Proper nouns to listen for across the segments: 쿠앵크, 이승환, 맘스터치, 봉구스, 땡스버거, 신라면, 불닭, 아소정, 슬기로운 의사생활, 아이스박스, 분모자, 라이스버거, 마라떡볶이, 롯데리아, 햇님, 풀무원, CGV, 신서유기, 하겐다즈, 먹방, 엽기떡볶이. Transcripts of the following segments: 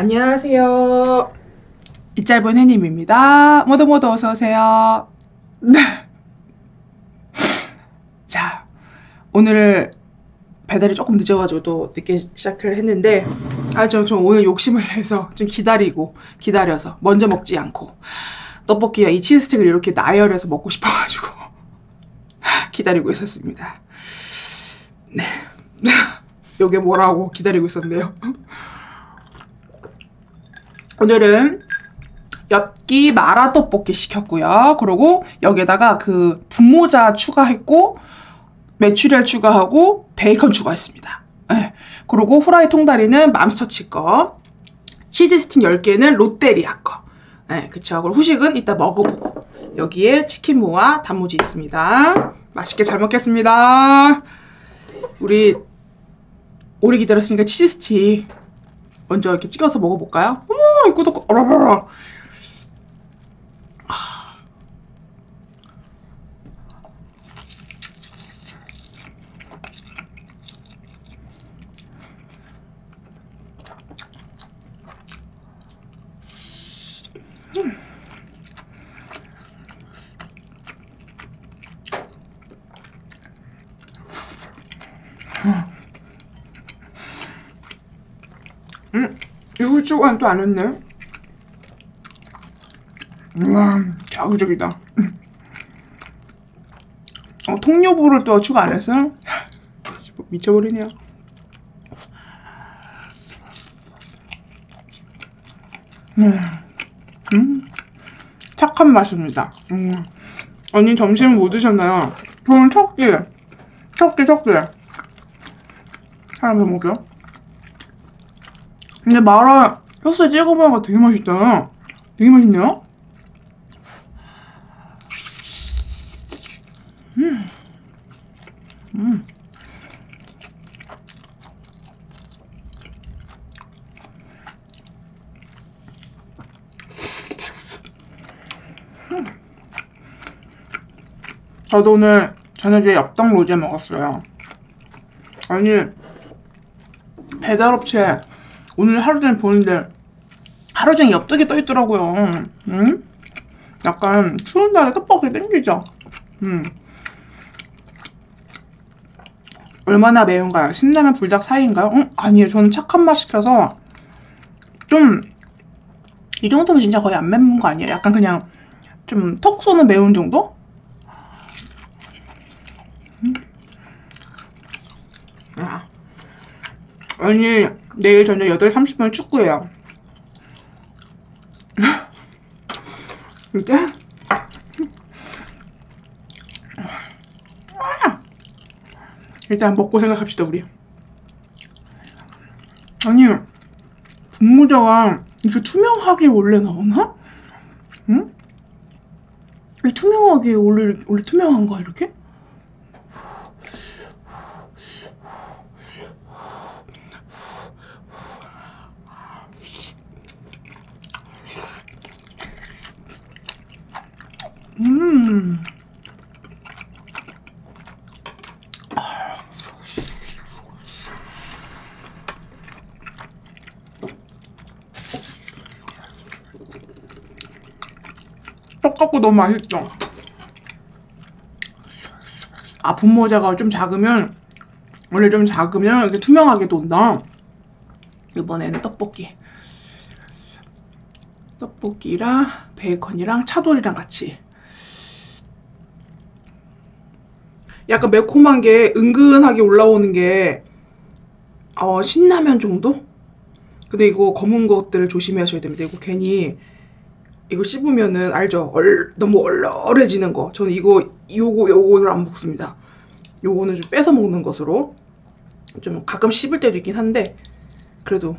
안녕하세요. 이 짧은 해님입니다. 모두 모두 어서오세요. 네. 자, 오늘 배달이 조금 늦어가지고 또 늦게 시작을 했는데, 좀 오늘 욕심을 내서 좀 기다려서 먼저 먹지 않고 떡볶이와 이 치즈스틱을 이렇게 나열해서 먹고 싶어가지고 기다리고 있었습니다. 네. 요게 뭐라고 기다리고 있었네요. 오늘은 엽기 마라떡볶이 시켰고요. 그리고 여기에다가 그 분모자 추가했고, 메추리알 추가하고 베이컨 추가했습니다. 네. 그리고 후라이 통다리는 맘스터치 거, 치즈스틱 10개는 롯데리아 거. 네, 그쵸. 그리고 후식은 이따 먹어보고, 여기에 치킨무와 단무지 있습니다. 맛있게 잘 먹겠습니다. 우리 오래 기다렸으니까 치즈스틱 먼저 이렇게 찍어서 먹어볼까요? 어머, 이 꾸덕꾸덕. 이거 주간 또 안 했네. 우와, 자극적이다. 통유부를 또 추가 안 했어? 미쳐버리냐. 착한 맛입니다. 언니 점심 뭐 드셨나요? 저는 첫끼. 사람 더 먹여. 근데 마라 소스 찍어 먹으니까 되게 맛있다. 되게 맛있네요. 저도 오늘 저녁에 엽떡 로제 먹었어요. 아니, 배달업체 오늘 하루 종일 보는데 하루 종일 엽떡이 떠있더라고요. 응? 약간 추운 날에 떡볶이 땡기죠? 얼마나 매운가요? 신라면 불닭 사이인가요? 아니에요. 저는 착한 맛 시켜서 좀 이 정도면 진짜 거의 안 맵는 거 아니에요? 약간 그냥 좀 턱 쏘는 매운 정도? 아니, 내일 저녁 8:30분에 축구예요. 이게? 일단 먹고 생각합시다, 우리. 아니, 분모자가 이렇게 투명하게 원래 나오나? 응? 이 투명하게 원래 투명한 거야, 이렇게? 떡볶이 너무 맛있죠? 아, 분모자가 좀 작으면, 원래 좀 작으면 이렇게 투명하게 돈다. 이번에는 떡볶이랑 베이컨이랑 차돌이랑 같이. 약간 매콤한 게 은근하게 올라오는 게 신라면 정도? 근데 이거 검은 것들 조심하셔야 됩니다. 이거 괜히 이거 씹으면은 알죠? 너무 얼얼해지는 거. 저는 요거를 안 먹습니다. 요거는 좀 빼서 먹는 것으로. 좀 가끔 씹을 때도 있긴 한데 그래도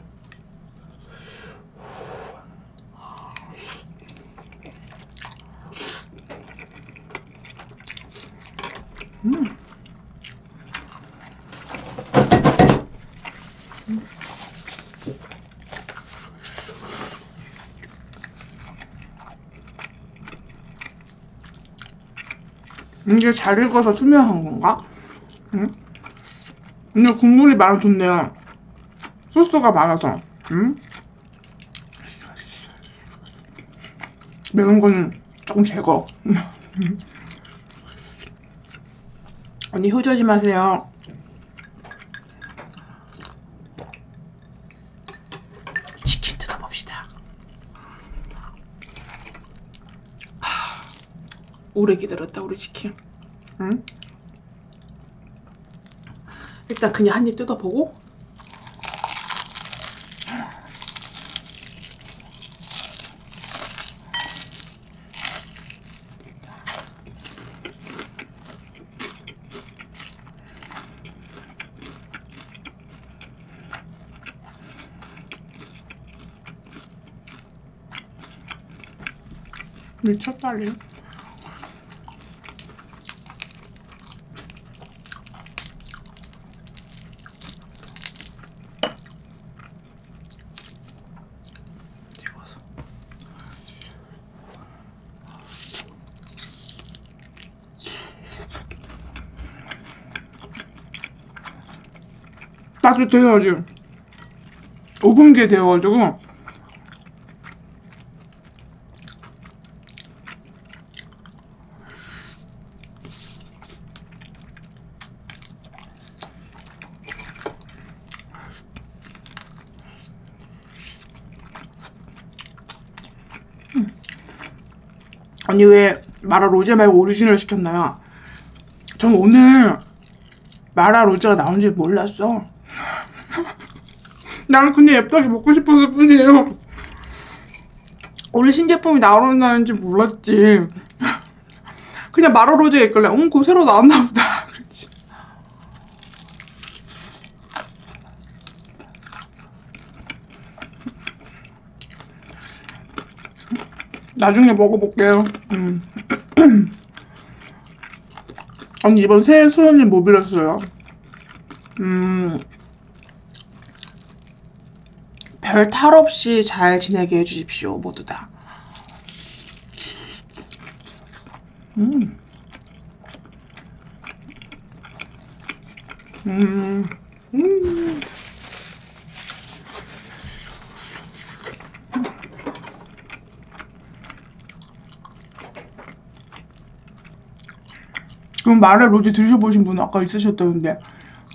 이게 잘 익어서 투명한 건가? 응? 근데 국물이 많아졌네요. 소스가 많아서. 응? 매운 거는 조금 제거. 언니 효조지 마세요. 치킨 뜯어봅시다. 하, 오래 기다렸다 우리 치킨. 응? 일단 그냥 한 입 뜯어보고. 미쳤다니. 따뜻해야지. 오븐기에 데워가지고 언니 왜 마라 로제 말고 오리지널 시켰나요? 전 오늘 마라 로제가 나온지 몰랐어. 나는 그냥 엽떡이 먹고 싶었을 뿐이에요. 원래 신제품이 나온다는지 몰랐지. 그냥 마라 로제에 있길래 그거 새로 나왔나 보다. 그렇지. 나중에 먹어볼게요. 언니 이번 새해 수원이 뭐 빌었어요? 별 탈 없이 잘 지내게 해주십시오, 모두 다. 그럼 마라 로제 드셔보신 분 아까 있으셨다는데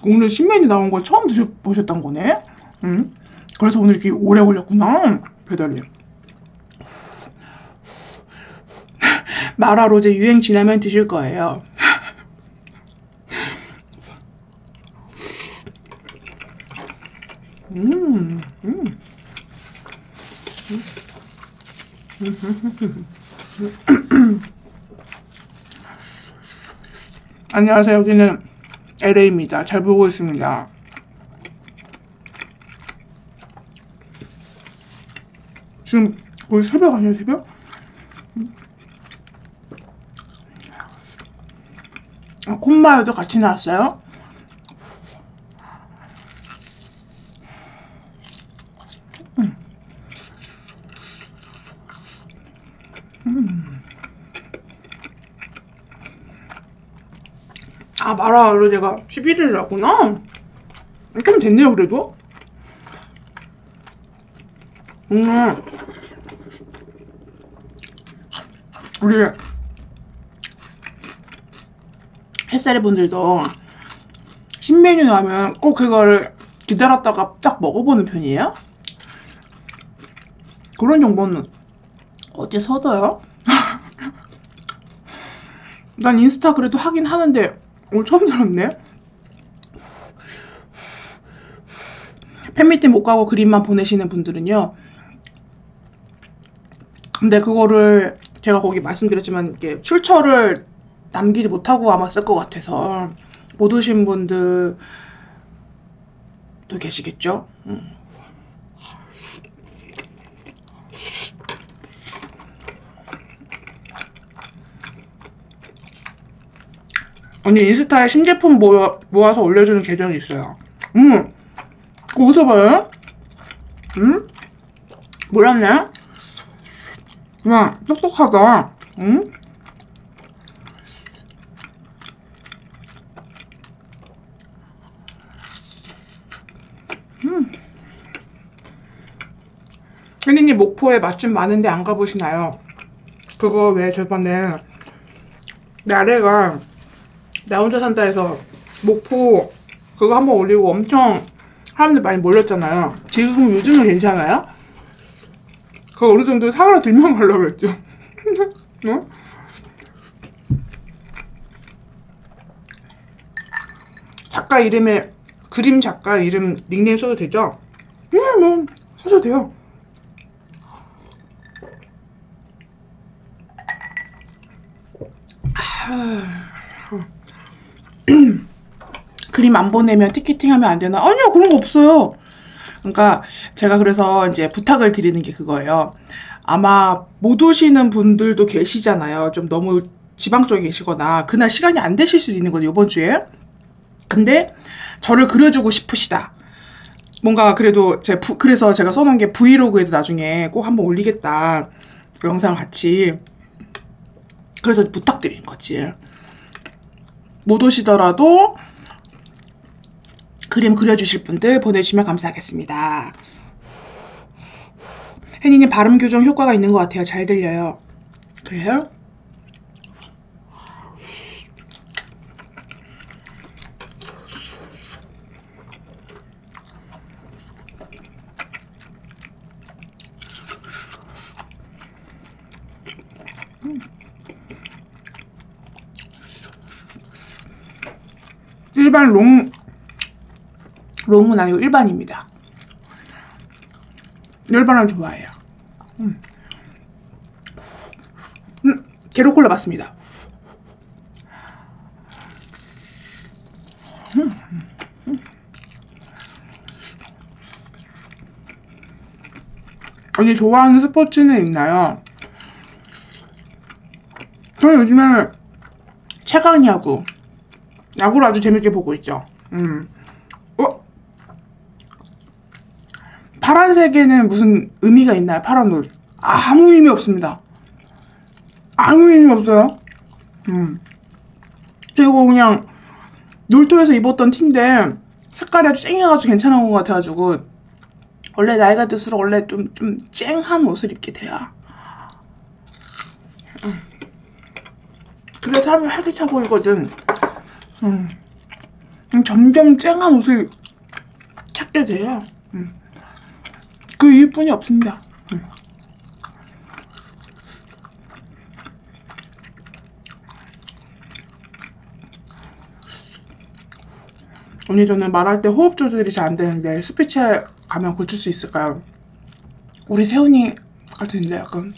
오늘 신메뉴 나온 거 처음 드셔보셨단 거네? 그래서 오늘 이렇게 오래 걸렸구나, 배달이. 마라 로제 유행 지나면 드실 거예요. 안녕하세요. 여기는 LA입니다. 잘 보고 있습니다. 지금 거의 새벽 아니에요? 새벽? 아, 콧마요도 같이 나왔어요? 아, 마라 로제가 11일 나왔구나? 좀 됐네요, 그래도? 우리 햇살이 분들도 신메뉴 나오면 꼭 그걸 기다렸다가 딱 먹어보는 편이에요? 그런 정보는 어디서 얻어요? 난 인스타 그래도 하긴 하는데 오늘 처음 들었네? 팬미팅 못 가고 그림만 보내시는 분들은요, 근데 그거를 제가 거기 말씀드렸지만 이렇게 출처를 남기지 못하고 아마 쓸 것 같아서 못 오신 분들도 계시겠죠? 언니 인스타에 신제품 모아서 올려주는 계정이 있어요. 어디서 봐요? 몰랐네? 와, 똑똑하다. 응? 혜니님 목포에 맛집 많은데 안 가보시나요? 그거 왜 저번에 나래가 나 혼자 산다 해서 목포 그거 한번 올리고 엄청 사람들 많이 몰렸잖아요. 지금 요즘은 괜찮아요? 그거 어느 정도 사그라들면 가려고 그랬죠. 응? 작가 이름에 그림 작가 이름 닉네임 써도 되죠? 네, 뭐 써도 돼요. 그림 안 보내면 티켓팅하면 안 되나? 아니요, 그런 거 없어요. 그러니까 제가 그래서 이제 부탁을 드리는 게 그거예요. 아마 못 오시는 분들도 계시잖아요. 좀 너무 지방 쪽에 계시거나 그날 시간이 안 되실 수도 있는 거죠, 이번 주에. 근데 저를 그려주고 싶으시다. 뭔가 그래도 그래서 제가 써놓은 게 브이로그에도 나중에 꼭 한번 올리겠다. 그 영상을 같이. 그래서 부탁드리는 거지. 못 오시더라도 그림 그려주실 분들 보내주시면 감사하겠습니다. 혜니님 발음 교정 효과가 있는 것 같아요. 잘 들려요. 그래요? 일반 롱은 아니고 일반입니다. 열반을 좋아해요. 게로콜라 맞습니다. 언니 좋아하는 스포츠는 있나요? 저는 요즘에 체강야구 야구를 아주 재밌게 보고 있죠. 파란색에는 무슨 의미가 있나요? 파란 옷. 아무 의미 없습니다. 아무 의미 없어요. 그리고 그냥 놀토에서 입었던 티인데 색깔이 아주 쨍해가지고 괜찮은 것 같아가지고 원래 나이가 들수록 원래 좀 쨍한 옷을 입게 돼요. 그래서 사람이 활기차 보이거든. 점점 쨍한 옷을 찾게 돼요. 그 이유뿐이 없습니다. 언니 저는 말할 때 호흡 조절이 잘 안 되는데 스피치에 가면 고칠 수 있을까요? 우리 세훈이 같은데 약간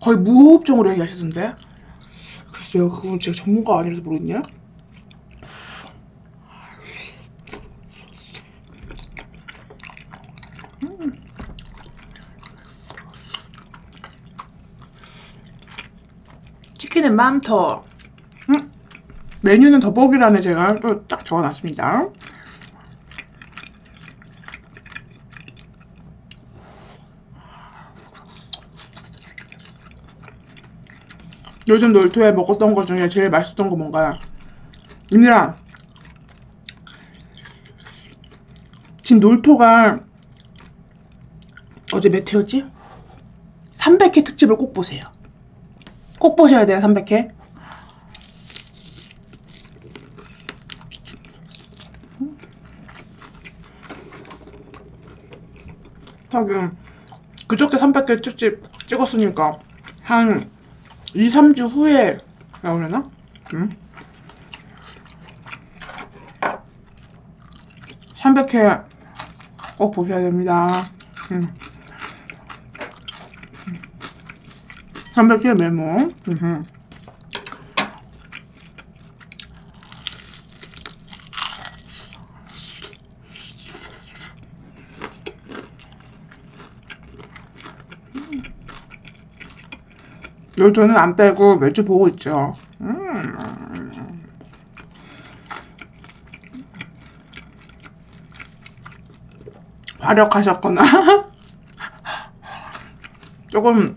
거의 무호흡증으로 얘기하시던데? 글쎄요, 그건 제가 전문가 아니라서 모르겠냐? 치킨은 맘터. 메뉴는 더보기란에 제가 또 딱 적어놨습니다. 요즘 놀토에 먹었던 것 중에 제일 맛있었던 거 뭔가요? 님들아, 지금 놀토가 어제 몇 회였지? 300회 특집을 꼭 보세요. 꼭 보셔야 돼요, 300회. 하긴 그저께 300회 특집 찍었으니까 한 2, 3주 후에 나오려나? 응? 300회 꼭 보셔야 됩니다. 300개 메모. 요즘은 안 빼고 매주 보고 있죠. 화력하셨거나 조금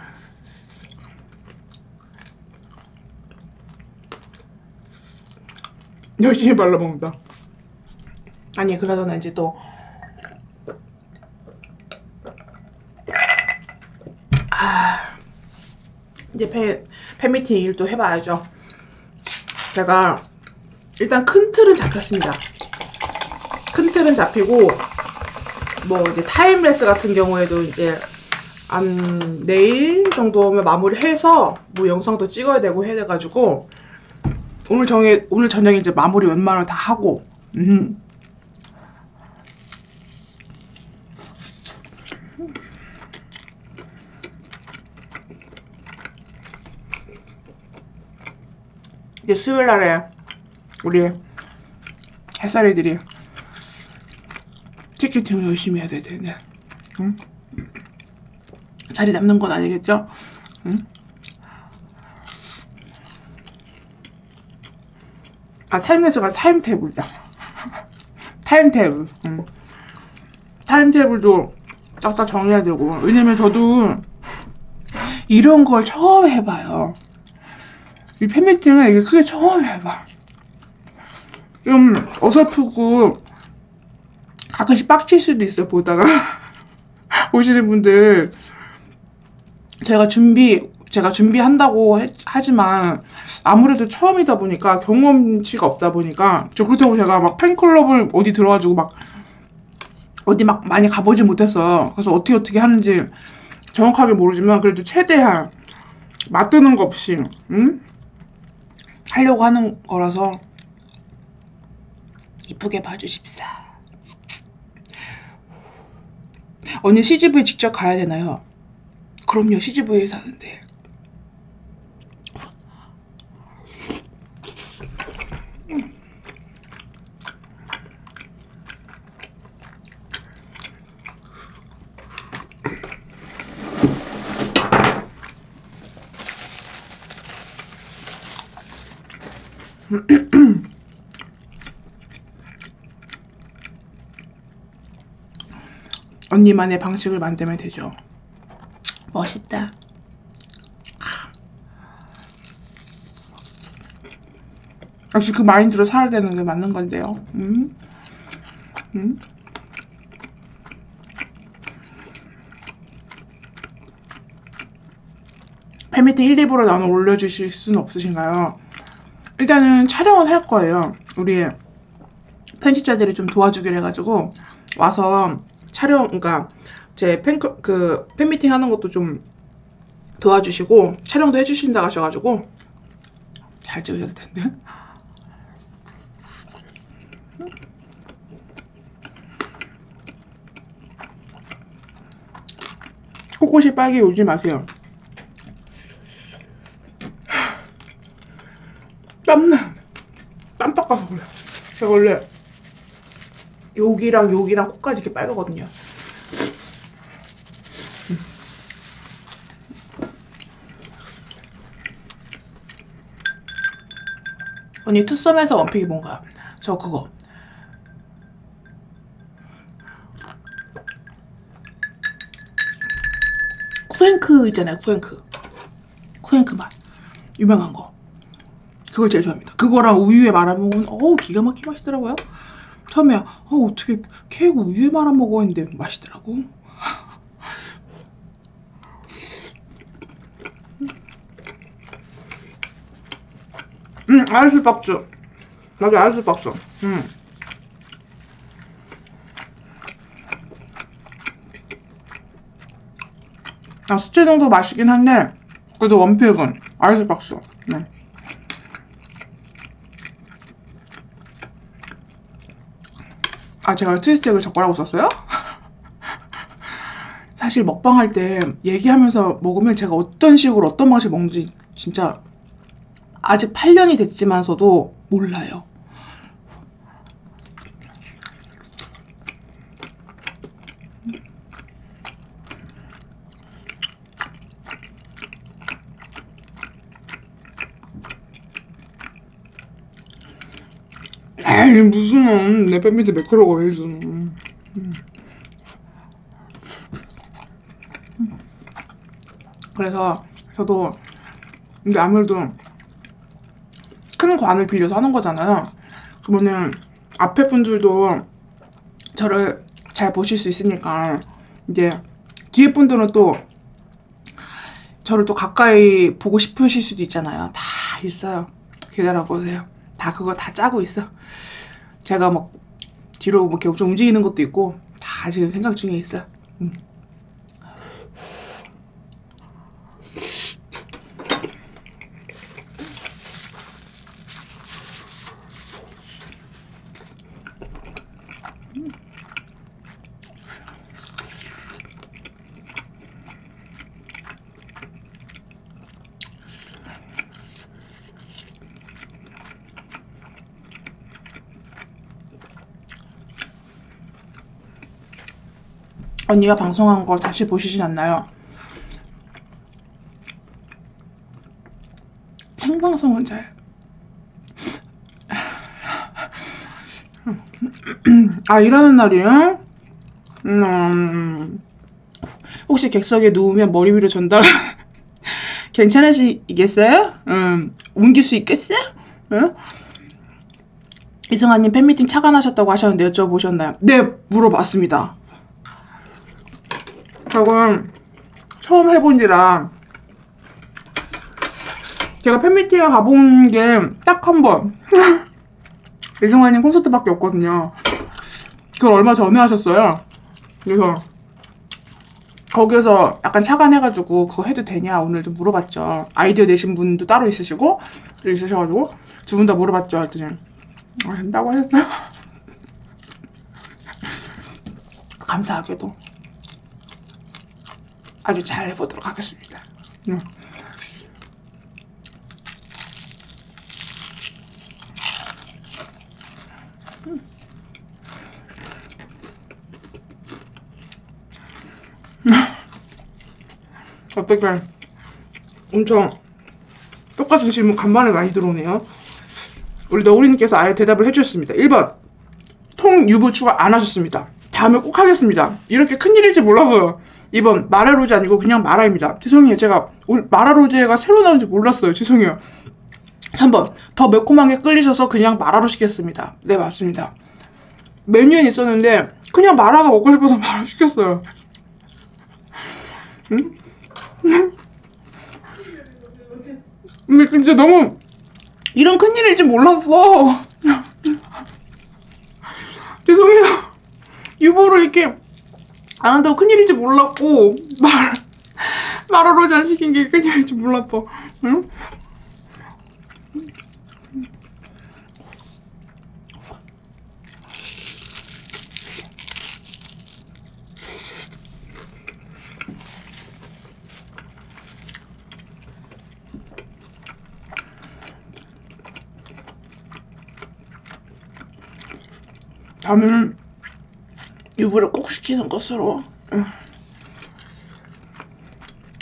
열심히 발라먹는다. 아니 그러던 이제 또 이제 팬미팅 얘기를 또 해봐야죠. 제가 일단 큰 틀은 잡혔습니다. 큰 틀은 잡히고 뭐 이제 타임레스 같은 경우에도 이제 한 내일 정도면 마무리해서 뭐 영상도 찍어야 되고 해야 돼가지고 오늘 저녁에 이제 마무리 웬만하면 다 하고 이제 수요일 날에 우리 햇살이들이 티켓팅을 열심히 해야 되는데 자리 남는 건 아니겠죠? 아, 타임레스가 타임테이블이다. 타임테이블. 타임테이블도 딱딱 정해야 되고. 왜냐면 저도 이런 걸 처음 해봐요. 이 팬미팅은 이게 크게 처음 해봐. 좀 어설프고 가끔씩 빡칠 수도 있어요, 보다가. 오시는 분들. 제가 준비한다고 하지만 아무래도 처음이다 보니까 경험치가 없다 보니까 그렇다고 제가 막 팬클럽을 어디 들어가지고 막 어디 막 많이 가보지 못했어요. 그래서 어떻게 하는지 정확하게 모르지만 그래도 최대한 맛드는 거 없이 하려고 하는 거라서 이쁘게 봐주십사. 언니 CGV 직접 가야 되나요? 그럼요, CGV에 사는데. 언니만의 방식을 만들면 되죠. 멋있다. 역시 그 마인드로 살아야 되는 게 맞는 건데요. 팬미팅 1, 2부로 나눠 올려주실 수는 없으신가요? 일단은 촬영은 할 거예요. 우리 편집자들이 좀 도와주기로 해가지고 와서 촬영, 그러니까 제 팬미팅 하는 것도 좀 도와주시고 촬영도 해주신다고 하셔가지고 잘 찍으셔도 텐데. 코끝이 빨개 울지 마세요. 땀나. 땀 닦아서 그래. 제가 원래 여기랑 코까지 이렇게 빨갛거든요. 언니 투썸에서 원픽이 뭔가? 저 그거 쿠앵크 있잖아요. 쿠앵크 맛 유명한 거 그걸 제일 좋아합니다. 그거랑 우유에 말아먹으면 어우 기가 막히게 맛있더라고요. 처음에 어떻게 케이크 우유에 말아먹어 했는데 맛있더라고. 아이스박스. 나도 아이스박스. 아, 수채동도 맛있긴 한데, 그래도 원픽은 아이스박스. 아, 제가 트위스트액을 젓가락으로 썼어요? 사실 먹방할 때 얘기하면서 먹으면 제가 어떤 식으로 어떤 맛이 먹는지 진짜 아직 8년이 됐지만서도 몰라요. 에이 무슨 내 뺨 밑에 매끄러워 있어. 그래서 저도 근데 아무래도 큰 관을 빌려서 하는 거잖아요. 그러면은 앞에 분들도 저를 잘 보실 수 있으니까 이제 뒤에 분들은 또 저를 또 가까이 보고 싶으실 수도 있잖아요. 다 있어요. 기다려고 오세요. 다 그거 다 짜고 있어. 제가 막 뒤로 막 이렇게 좀 움직이는 것도 있고 다 지금 생각 중에 있어. 언니가 방송한 거 다시 보시진 않나요? 생방송은 잘... 아, 일하는 날이에요? 혹시 객석에 누우면 머리 위로 전달... 괜찮으시겠어요? 옮길 수 있겠어요? 이승환님 팬미팅 차관하셨다고 하셨는데 여쭤보셨나요? 네! 물어봤습니다. 저건 처음 해본지라 제가 팬미팅에 가본 게 딱 한 번 이승환님 콘서트밖에 없거든요. 그걸 얼마 전에 하셨어요. 그래서 거기에서 약간 차관해가지고 그거 해도 되냐 오늘 좀 물어봤죠. 아이디어 내신 분도 따로 있으시고 있으셔가지고 두 분 다 물어봤죠. 그랬더니 아, 된다고 하셨어요. 감사하게도 아주 잘 해보도록 하겠습니다. 어떡해. 엄청 똑같은 질문 간만에 많이 들어오네요. 우리 너구리님께서 아예 대답을 해주셨습니다. 1번 통유부 추가 안 하셨습니다. 다음에 꼭 하겠습니다. 이렇게 큰일일지 몰라서요. 2번 마라로제 아니고 그냥 마라입니다. 죄송해요. 제가 오늘 마라로제가 새로 나온지 몰랐어요. 죄송해요. 3번 더 매콤하게 끓이셔서 그냥 마라로 시켰습니다. 네 맞습니다. 메뉴엔 있었는데 그냥 마라가 먹고 싶어서 마라 시켰어요. 응? 근데 진짜 너무 이런 큰일일지 몰랐어. 죄송해요. 유보를 이렇게 안 한다고 큰일인지 몰랐고 마라로제 안 시킨 게 큰일인지 몰랐어. 응? 다음에는 유부를 꼭 시키는 것으로.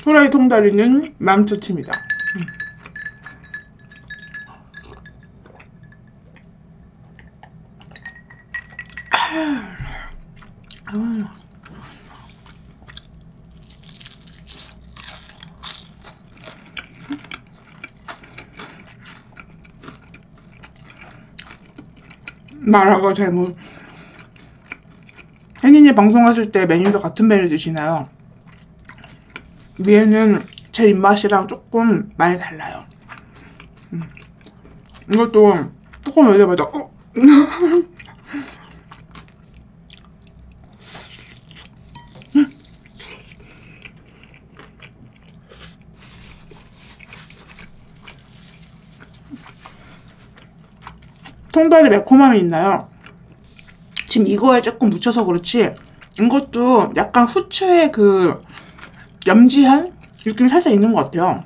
후라이 통다리는 맘스터치입니다. 마라가 잘못 혜니님 방송하실 때 메뉴도 같은 메뉴 드시나요? 위에는 제 입맛이랑 조금 많이 달라요. 이것도 조금 열려봐도 통다리 매콤함이 있나요? 지금 이거에 조금 묻혀서 그렇지 이것도 약간 후추의 그 염지한 느낌이 살짝 있는 것 같아요.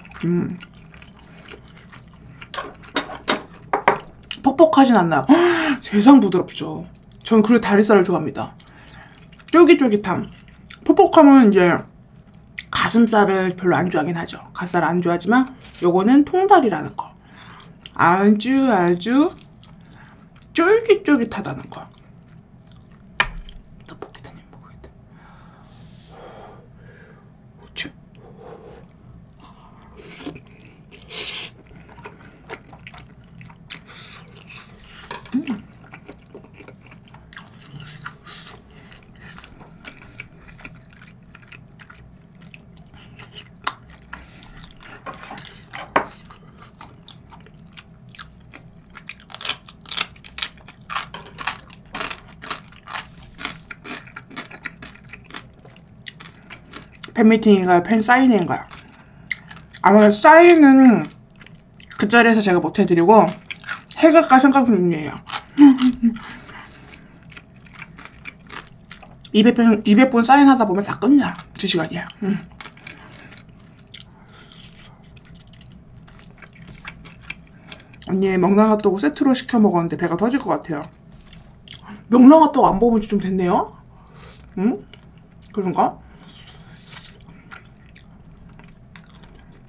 퍽퍽하진 않나요? 허, 세상 부드럽죠. 전 그리고 다리살을 좋아합니다. 쫄깃쫄깃함. 퍽퍽함은 이제 가슴살을 별로 안 좋아하긴 하죠. 가슴살 안 좋아하지만 요거는 통다리라는 거. 아주 쫄깃쫄깃하다는 거. 떡볶이 단일 먹어야 돼. 후추. 팬미팅인가요? 팬사인회인가요? 아마 사인은 그 자리에서 제가 못해드리고 해결과 생각 중이에요. 200분 사인하다 보면 다 끝나. 2시간이야. 언니 명랑핫도그 세트로 시켜 먹었는데 배가 터질 것 같아요. 명랑핫도그 안 먹은 지 좀 됐네요? 응? 그런가?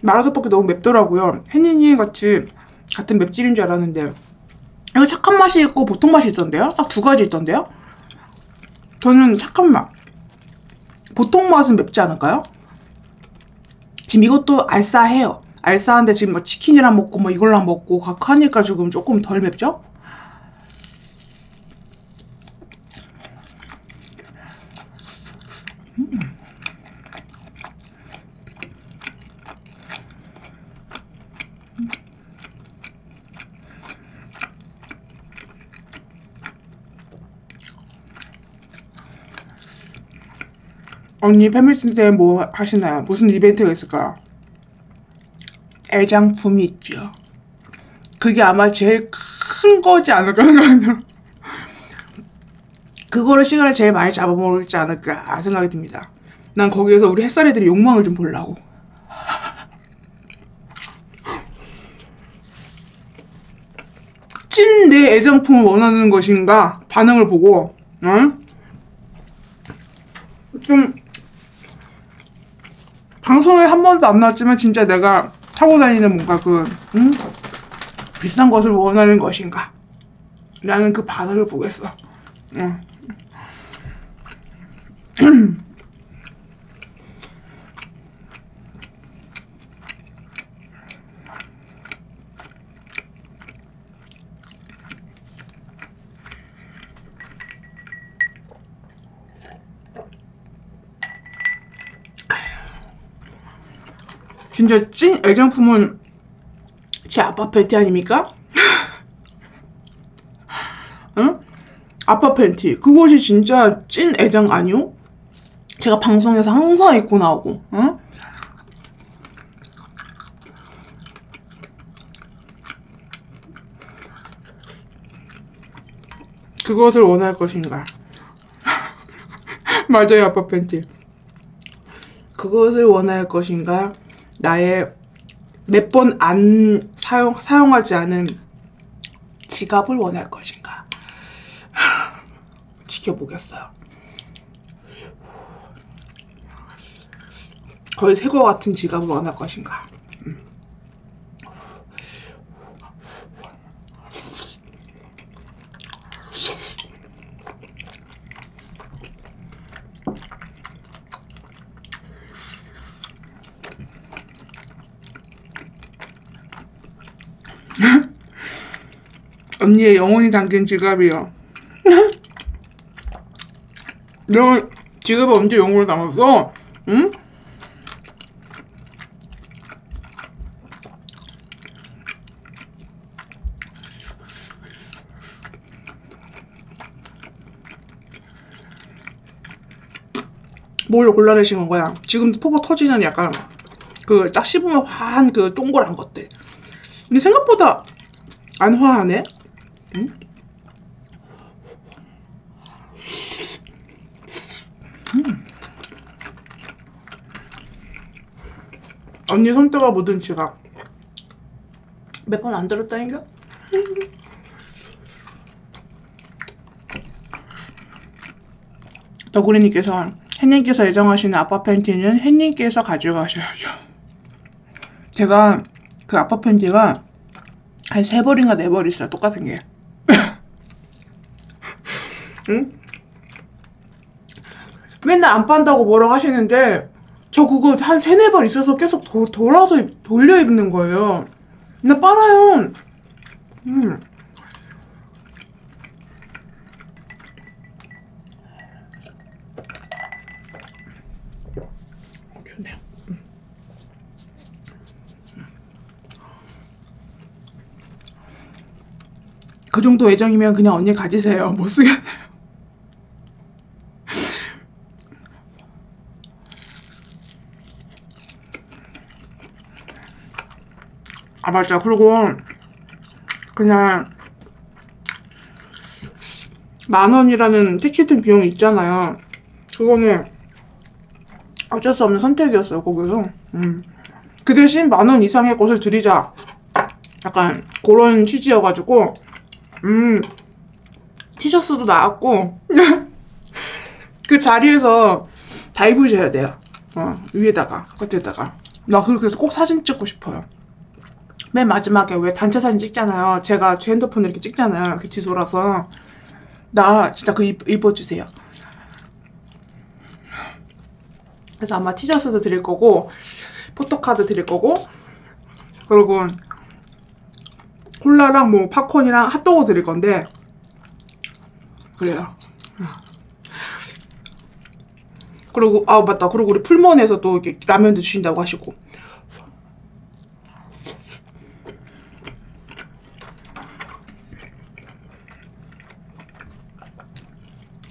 마라떡볶이 너무 맵더라고요. 혜니님 같이 같은 맵찔인 줄 알았는데 이거 착한 맛이 있고 보통 맛이 있던데요? 딱 두 가지 있던데요? 저는 착한 맛. 보통 맛은 맵지 않을까요? 지금 이것도 알싸해요. 알싸한데 지금 막 치킨이랑 먹고 뭐 이걸랑 먹고 각 하니까 지금 조금 덜 맵죠? 언니 팬미팅 때 뭐 하시나요? 무슨 이벤트가 있을까요? 애장품이 있죠. 그게 아마 제일 큰 거지 않을까 생각해요. 그거를 시간을 제일 많이 잡아먹을지 않을까 생각이 듭니다. 난 거기에서 우리 햇살 애들이 욕망을 좀 보려고. 찐 내 애장품을 원하는 것인가? 반응을 보고, 응? 좀 방송에 한 번도 안 나왔지만 진짜 내가 타고 다니는 뭔가 그 비싼 것을 원하는 것인가? 나는 그 반응을 보겠어. 진짜 찐 애장품은 제 아빠 팬티 아닙니까? 응? 아빠 팬티. 그것이 진짜 찐 애장 아니요? 제가 방송에서 항상 입고 나오고, 응? 그것을 원할 것인가? 맞아요, 아빠 팬티. 그것을 원할 것인가? 나의 몇 번 안 사용하지 않은 지갑을 원할 것인가? 지켜보겠어요. 거의 새 거 같은 지갑을 원할 것인가? 언니의 영혼이 담긴 지갑이요. 내가 지갑에 언제 영혼을 담았어? 응? 뭘 골라내신 거야? 지금도 포버 터지는 약간 그 딱 씹으면 화한 그 동그란 것들. 근데 생각보다 안 화하네? 응? 언니 손톱가 묻은 지갑 몇 번 안 들었다니까? 더구리님께서 햇님께서 애정하시는 아빠 팬티는 햇님께서 가져가셔야죠. 제가 그 아빠 팬티가 한 3벌인가 4벌 있어요. 똑같은 게. 응? 맨날 안 판다고 뭐라고 하시는데 저 그거 한 3-4벌 있어서 계속 돌아서 돌려 입는 거예요. 근데 빨아요. 그 정도 애정이면 그냥 언니 가지세요. 못 쓰겠네요. 아 맞다. 그리고 그냥 10,000원이라는 택시든 비용이 있잖아요. 그거는 어쩔 수 없는 선택이었어요. 거기서. 그 대신 10,000원 이상의 것을 드리자. 약간 그런 취지여가지고 티셔츠도 나왔고 그 자리에서 다 입으셔야 돼요. 위에다가 끝에다가. 나 그래서 꼭 사진 찍고 싶어요. 맨 마지막에 왜 단체 사진 찍잖아요. 제가 제 핸드폰을 이렇게 찍잖아요. 이렇게 뒤돌아서. 나 진짜 그 입어주세요. 그래서 아마 티셔츠도 드릴 거고 포토카드 드릴 거고 그리고 콜라랑 뭐 팝콘이랑 핫도그 드릴 건데 그래요. 그리고 아 맞다. 그리고 우리 풀무원에서 또 이렇게 라면도 주신다고 하시고.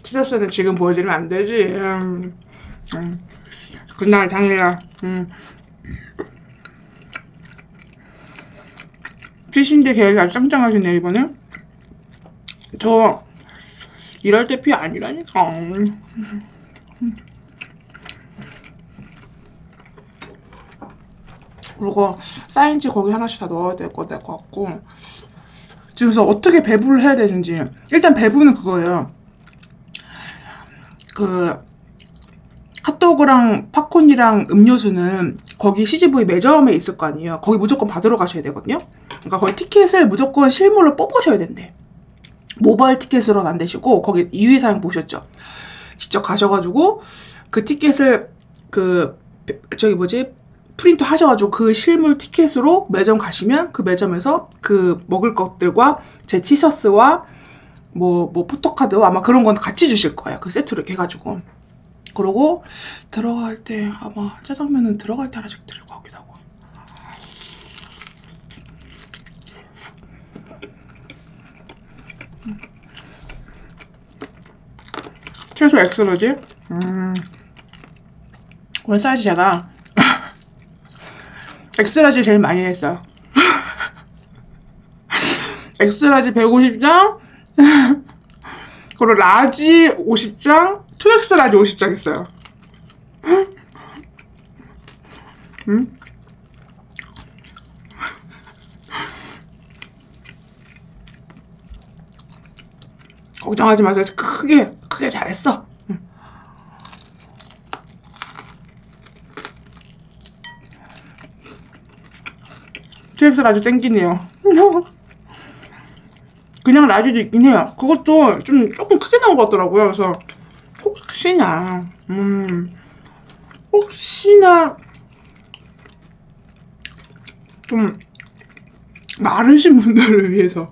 티셔츠는 지금 보여드리면 안 되지. 그날 당일날. 피신데 계획이 아주 짱짱하시네요. 이번에 저 일할 때 피 아니라니까. 그리고 사인지 거기 하나씩 다 넣어야 될 것 같고 지금 그래서 어떻게 배부를 해야 되는지. 일단 배부는 그거예요. 그 핫도그랑 팝콘이랑 음료수는 거기 CGV 매점에 있을 거 아니에요. 거기 무조건 받으러 가셔야 되거든요. 그러니까 거기 티켓을 무조건 실물로 뽑으셔야 된대. 모바일 티켓으로는 안 되시고 거기 유의사항 보셨죠? 직접 가셔가지고 그 티켓을 그 저기 뭐지 프린트 하셔가지고 그 실물 티켓으로 매점 가시면 그 매점에서 그 먹을 것들과 제 티셔츠와 뭐 포토카드 아마 그런 건 같이 주실 거예요. 그 세트로 이렇게 해가지고. 그러고 들어갈 때 아마 짜장면은 들어갈 때 하나씩 드릴 것 같기도 하고. 최소 X로지? 오늘 사이즈 제가 X라지 제일 많이 했어요. X라지 150장 그리고 라지 50장 2X 라지 50장 했어요. 응? 걱정하지 마세요. 크게 잘했어. TX 라지 땡기네요. 그냥 라지도 있긴 해요. 그것도 좀 조금 크게 나온 것 같더라고요. 그래서 혹시나 좀 마르신 분들을 위해서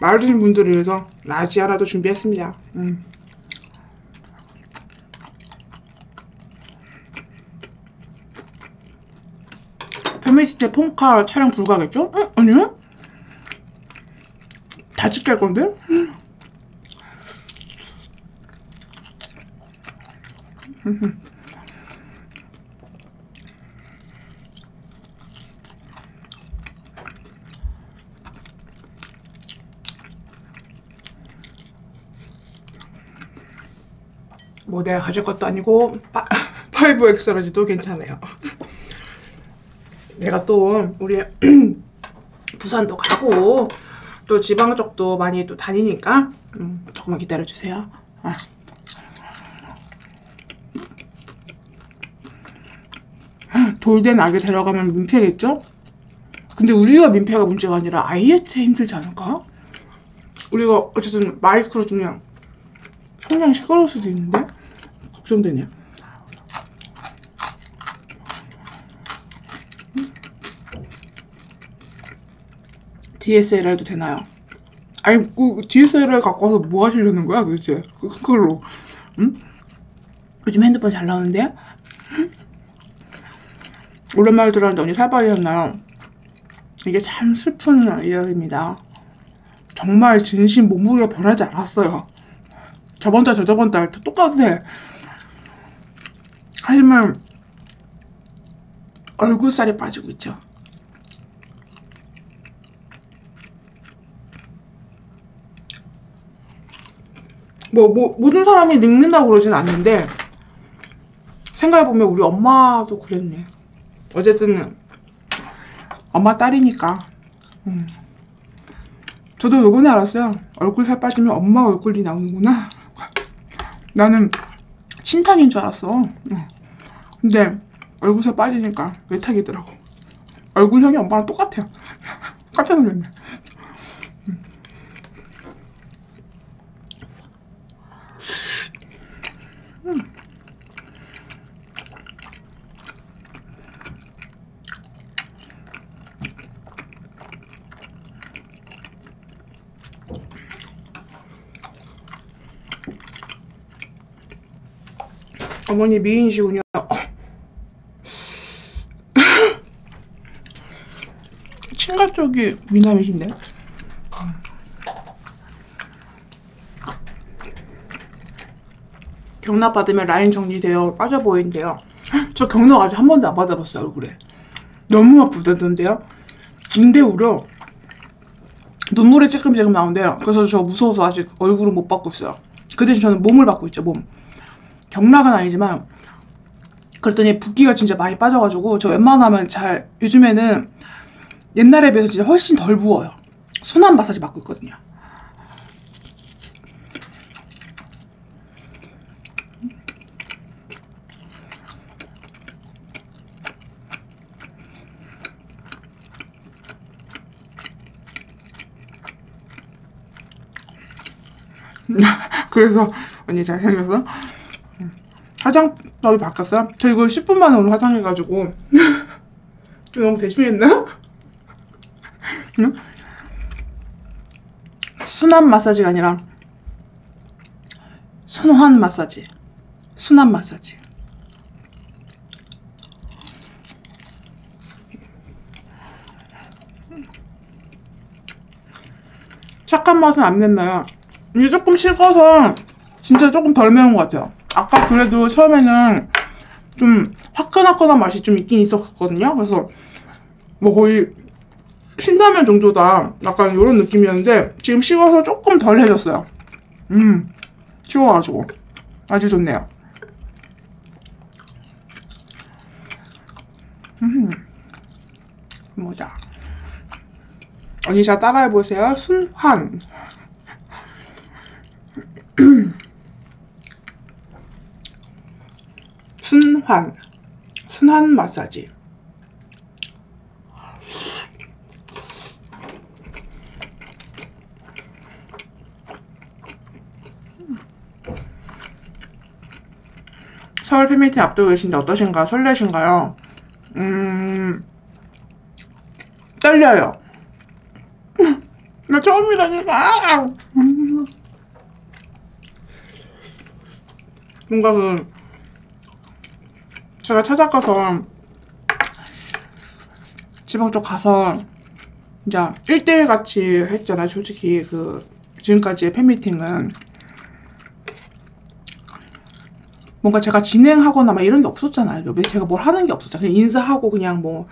마르신 분들을 위해서 라지 하나도 준비했습니다. 페미시티 폰카 촬영 불가겠죠? 아니요? 다 찍게 할 건데? 뭐 내가 가질 것도 아니고 5X라지도 괜찮아요. 내가 또 우리 부산도 가고 또 지방 쪽도 많이 또 다니니까 조금만 기다려주세요. 돌된 아기 데려가면 민폐겠죠? 근데 우리가 민폐가 문제가 아니라 아이한테 힘들지 않을까? 우리가 어쨌든 마이크로 그냥 굉장히 시끄러울 수도 있는데 걱정되네요. DSLR도 되나요? 아니 그 DSLR 갖고 와서 뭐 하시려는 거야 도대체? 그걸로 응? 요즘 핸드폰 잘 나오는데? 오랜만에 들었는데 언니 살벌이었나요? 이게 참 슬픈 이야기입니다. 정말 진심 몸무게가 변하지 않았어요. 저번 달 저저번 달 똑같아. 하지만 얼굴살이 빠지고 있죠. 모든 사람이 늙는다고 그러진 않는데 생각해보면 우리 엄마도 그랬네. 어쨌든 엄마 딸이니까. 저도 요번에 알았어요. 얼굴 살 빠지면 엄마 얼굴이 나오는구나. 나는 친탁인 줄 알았어. 근데 얼굴 살 빠지니까 외탁이더라고. 얼굴형이 엄마랑 똑같아요. 깜짝 놀랐네. 어머니 미인이시군요. 친가 쪽이 미남이신데? 경락 받으면 라인 정리되어 빠져 보이는데요. 저 경락 아직 한 번도 안 받아봤어요. 얼굴에 너무 아프다던데요. 군대 우려 눈물이 찔끔찔끔 나온대요. 그래서 저 무서워서 아직 얼굴은 못 받고 있어요. 그 대신 저는 몸을 받고 있죠. 몸 경락은 아니지만 그랬더니 붓기가 진짜 많이 빠져가지고 저 웬만하면 잘 요즘에는 옛날에 비해서 진짜 훨씬 덜 부어요. 순환 마사지 받고 있거든요. 그래서 언니 잘생겼어? 화장법이 바뀌었어요? 저 이거 10분 만에 오늘 화장해가지고 좀 너무 대충했나? 응? 순환 마사지가 아니라 순환 마사지. 순환 마사지. 착한 맛은 안 맵나요? 이게 조금 식어서 진짜 조금 덜 매운 것 같아요. 아까 그래도 처음에는 좀 화끈화끈한 맛이 좀 있긴 있었거든요. 그래서 뭐 거의 신라면 정도다 약간 이런 느낌이었는데 지금 식어서 조금 덜 해졌어요. 식어가지고 아주 좋네요. 뭐자 언니 잘 따라해보세요. 순환. 순환. 순환 마사지. 서울 팬미팅 앞두고 계신데 어떠신가요? 설레신가요? 떨려요. 나 처음이라니까. 뭔가 그 제가 찾아가서 지방 쪽 가서 이제 1대1 같이 했잖아요. 솔직히 그 지금까지의 팬미팅은 뭔가 제가 진행하거나 막 이런 게 없었잖아요. 제가 뭘 하는 게 없었잖아요. 그냥 인사하고 그냥 뭐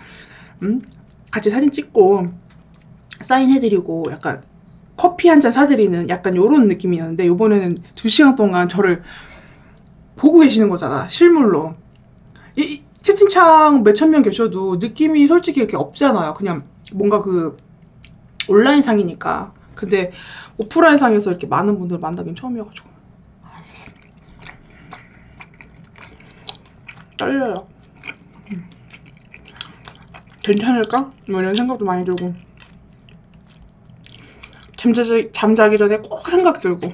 같이 사진 찍고 사인해드리고 약간 커피 한잔 사드리는 약간 요런 느낌이었는데 이번에는 2시간 동안 저를 보고 계시는 거잖아. 실물로. 이 채팅창 몇천명 계셔도 느낌이 솔직히 이렇게 없잖아요. 그냥 뭔가 그 온라인상이니까. 근데 오프라인상에서 이렇게 많은 분들 만나긴 처음이어가지고 떨려요. 괜찮을까? 뭐 이런 생각도 많이 들고 잠자기 전에 꼭 생각 들고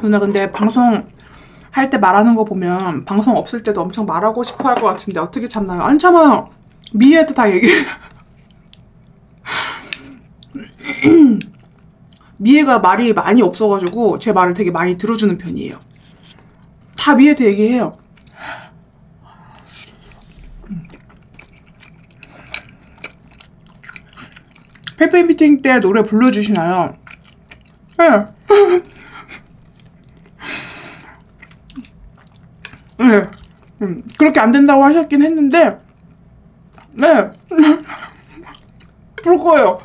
누나 근데 방송 할 때 말하는 거 보면 방송 없을 때도 엄청 말하고 싶어 할 것 같은데 어떻게 참나요? 안 참아요. 미애한테 다 얘기해요. 미애가 말이 많이 없어가지고 제 말을 되게 많이 들어주는 편이에요. 다 미애한테 얘기해요. 팬팬 미팅 때 노래 불러주시나요? 네. 네. 그렇게 안 된다고 하셨긴 했는데, 네. 부를 거예요.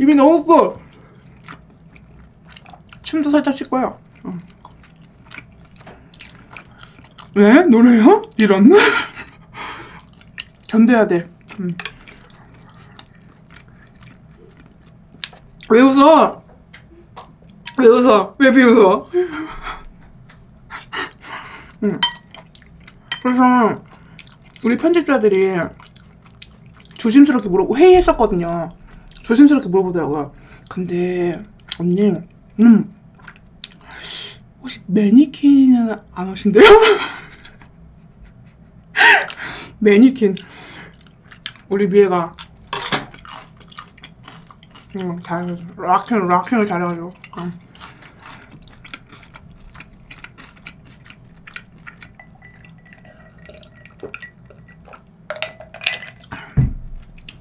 입에 넣었어. 춤도 살짝 칠 거예요. 네? 노래요? 이런. 견뎌야 돼. 왜 웃어? 왜 웃어? 왜 비웃어? 그래서 우리 편집자들이 조심스럽게 물어보고 회의했었거든요. 조심스럽게 물어보더라고요. 근데 언니, 혹시 매니킨은 안 오신대요? 매니킨. 우리 미애가 잘해가지고 락킹을 잘해가지고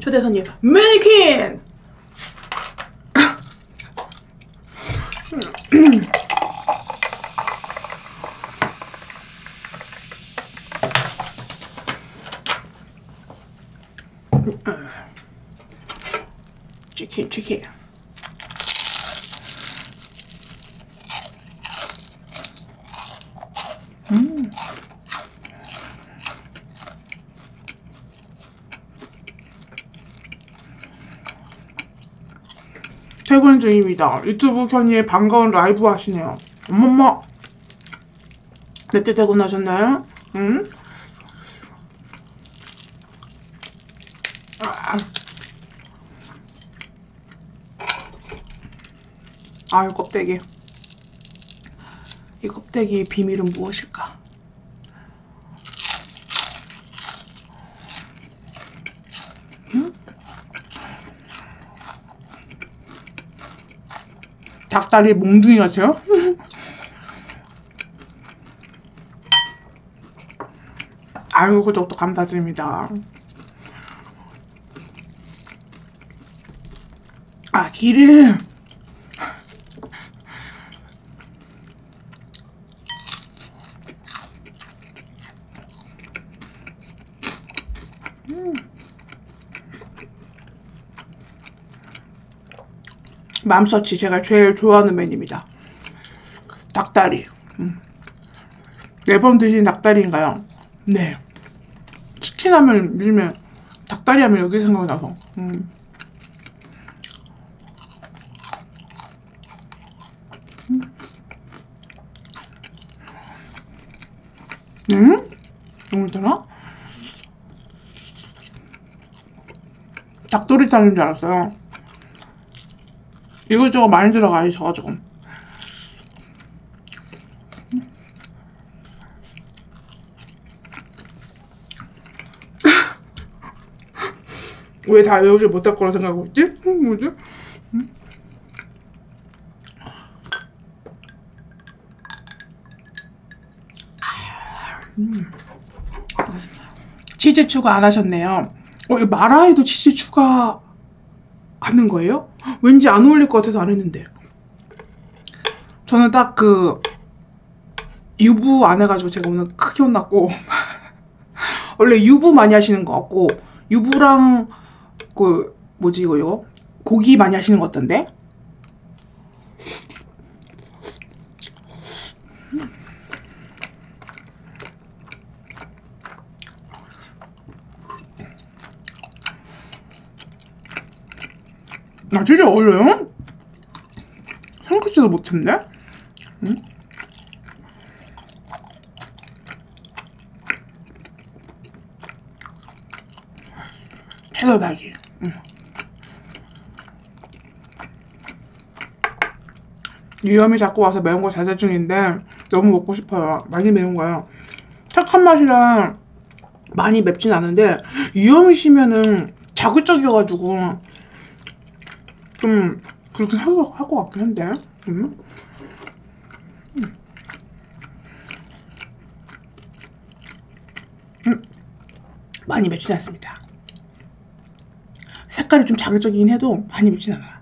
초대 손님 매니킨. 치킨. 퇴근 중입니다. 유튜브 켠이 반가운 라이브 하시네요. 엄마 늦게 퇴근하셨나요? 응? 아유, 껍데기. 이 껍데기의 비밀은 무엇일까? 닭다리 몽둥이 같아요? 아유, 구독도 감사드립니다. 아, 기름! 맘스터치 제가 제일 좋아하는 메뉴입니다. 닭다리. 매번 드시는 닭다리인가요? 네. 치킨 하면 요즘에 닭다리 하면 여기 생각나서. 뭐더라? 닭도리탕인 줄 알았어요. 이것저것 많이 들어가 있어가지고. 왜 다 외우지 못할 거라 생각하고 있지? 뭐지? 치즈 추가 안 하셨네요. 이거 마라에도 치즈 추가 하는 거예요? 왠지 안 어울릴 것 같아서 안 했는데. 저는 딱 그 유부 안 해가지고 제가 오늘 크게 혼났고. 원래 유부 많이 하시는 것 같고, 유부랑 그 뭐지 이거 고기 많이 하시는 것 같던데. 아, 진짜 어울려요? 생각지도 못했네? 응? 채널바지. 위염이 자꾸 와서 매운 거 자제 중인데 너무 먹고 싶어요. 많이 매운 거예요. 착한 맛이라 많이 맵진 않은데 위염이 심면은 자극적이어가지고 좀 그렇게 할 것 같긴 한데. 많이 맵진 않습니다. 색깔이 좀 자극적이긴 해도 많이 맵진 않아요.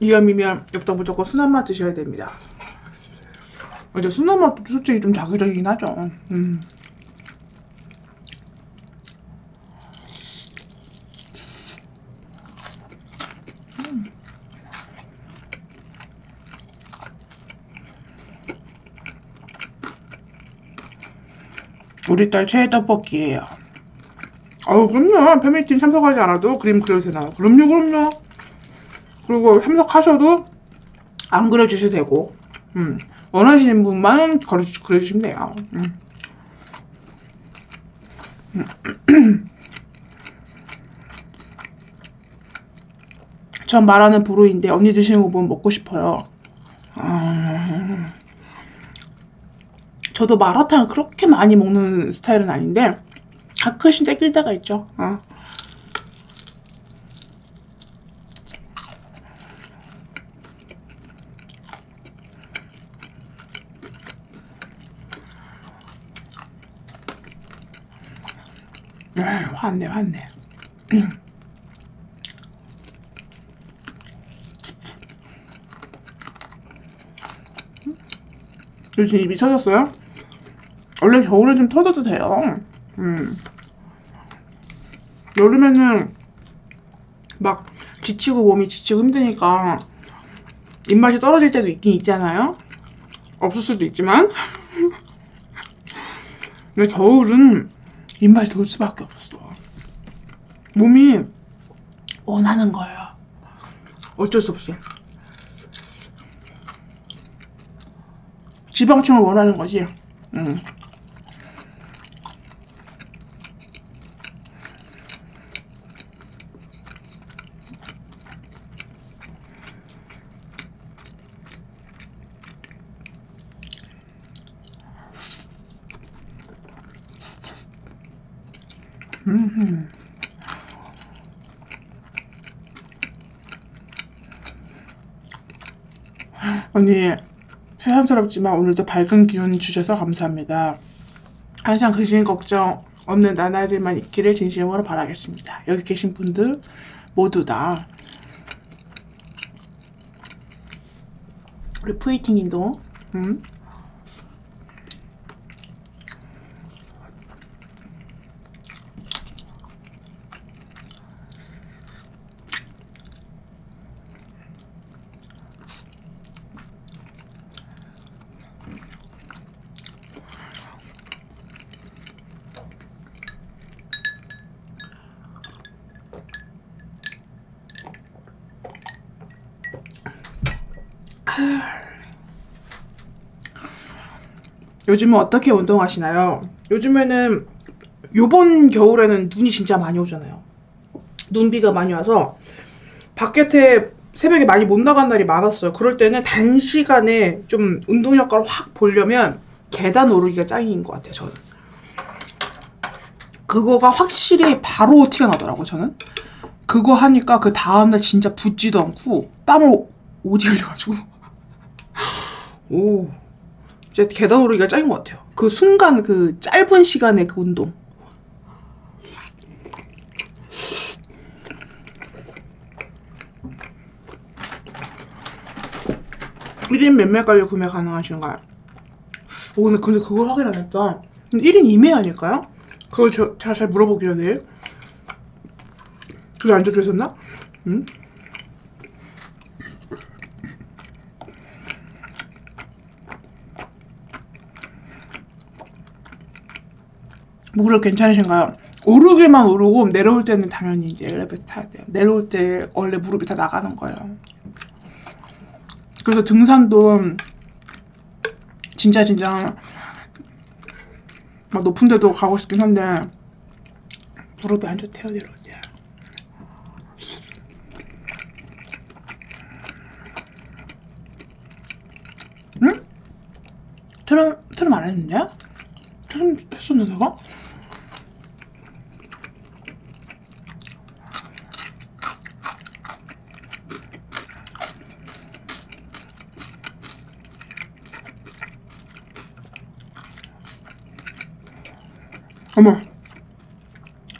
위염이면 엽떡 무조건 순한 맛 드셔야 됩니다. 이제 순한 맛도 솔직히 좀 자극적이긴 하죠. 우리 딸 최애 떡볶이에요. 아우 그럼요. 팬미팅 참석하지 않아도 그림 그려도 되나요? 그럼요. 그리고 참석하셔도 안 그려주셔도 되고, 원하시는 분만 그려주시면 돼요. 전 말하는 불호인데 언니 드시는 거 보면 먹고 싶어요. 저도 마라탕을 그렇게 많이 먹는 스타일은 아닌데 가끔씩 땡길 때가 있죠. 화났네. 요즘 입이 터졌어요? 원래 겨울에 좀 터져도 돼요. 여름에는 막 지치고 몸이 지치고 힘드니까 입맛이 떨어질 때도 있긴 있잖아요. 없을 수도 있지만 근데 겨울은 입맛이 돌 수밖에 없었어. 몸이 원하는 거예요. 어쩔 수 없어. 지방층을 원하는 거지. 언니 새삼스럽지만 오늘도 밝은 기운 주셔서 감사합니다. 항상 근심 걱정 없는 나날들만 있기를 진심으로 바라겠습니다. 여기 계신 분들 모두 다 우리 푸이팅님도 요즘은 어떻게 운동하시나요? 요즘에는 요번 겨울에는 눈이 진짜 많이 오잖아요. 눈비가 많이 와서 바깥에 새벽에 많이 못 나간 날이 많았어요. 그럴 때는 단시간에 좀 운동 효과를 확 보려면 계단 오르기가 짱인 것 같아요. 저는 그거가 확실히 바로 티가 나더라고요. 저는 그거 하니까 그 다음날 진짜 붓지도 않고 땀을 오디 흘려가지고 오 계단 오르기가 짱인 것 같아요. 그 순간 그 짧은 시간의 그 운동. (1인) 몇 매까지 구매 가능하신가요? 오 근데 그걸 확인 안 했다. 근데 1인 2매 아닐까요? 그걸 제가 잘 물어보기로 해야 돼요. 그게 안 적혀 있었나? 응? 물을 괜찮으신가요? 오르기만 오르고 내려올 때는 당연히 이제 엘리베이터 타야 돼요. 내려올 때 원래 무릎이 다 나가는 거예요. 그래서 등산도 진짜 막 높은 데도 가고 싶긴 한데 무릎이 안 좋대요, 내려올 때. 응? 트름 안 했는데? 트름 했었는데 내가? 어머,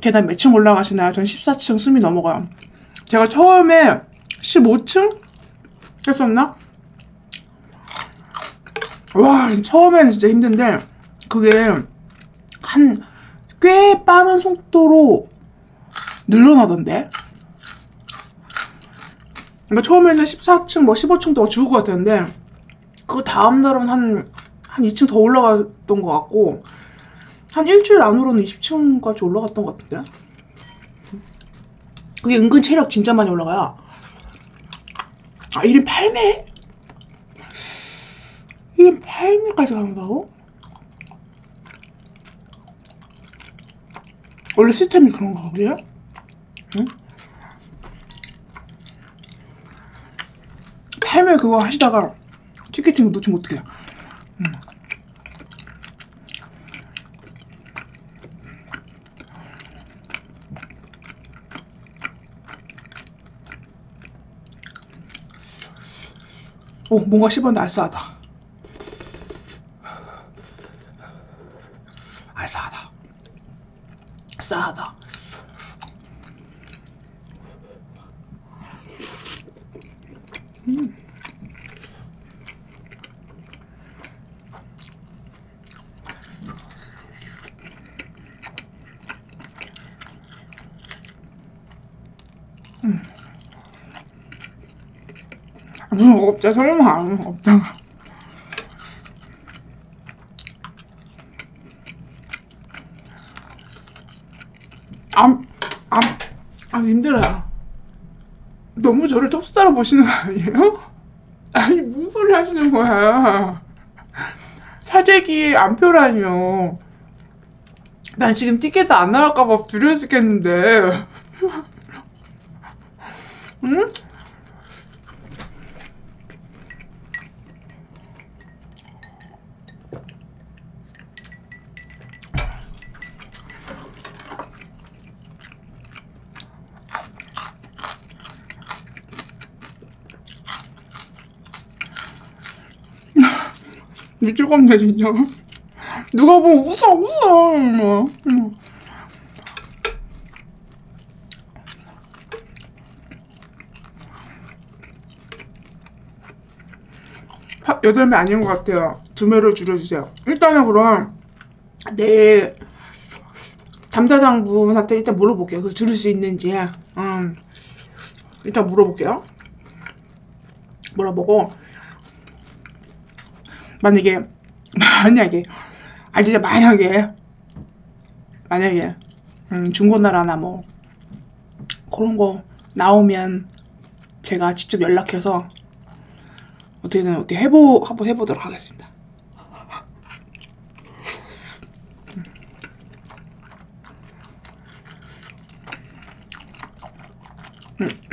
계단 몇 층 올라가시나요? 전 14층 숨이 넘어가요. 제가 처음에 15층 했었나? 와, 처음엔 진짜 힘든데 그게 한 꽤 빠른 속도로 늘어나던데. 그러니까 처음에는 14층 뭐 15층도 죽을 것 같았는데 그 다음 날은 한 2층 더 올라갔던 것 같고 한 일주일 안으로는 20층까지 올라갔던 것 같은데? 그게 은근 체력 진짜 많이 올라가요. 아, 1인 8매? 1인 8매까지 간다고? 원래 시스템이 그런가 보지? 응? 8매 그거 하시다가 티켓팅 놓치면 어떡해. 오, 뭔가 씹었는데 알싸하다. 알싸하다. 싸하다. 없자, 설마 없다가. 힘들어요. 너무 저를 톱스타로 보시는 거 아니에요? 아니, 무슨 소리 하시는 거야. 사재기 안표라니요. 난 지금 티켓 안 나갈까봐 두려워 죽겠는데. 응? 미칠 건데 진짜. 누가 보면 웃어. 파, 8매 아닌 것 같아요. 2매로 줄여주세요. 일단은 그럼 내일 담당자분한테 일단 물어볼게요. 그 줄일 수 있는지. 일단 물어볼게요. 물어보고. 만약에 중고나라나 뭐 그런 거 나오면 제가 직접 연락해서 어떻게든 어떻게 한번 해보도록 하겠습니다.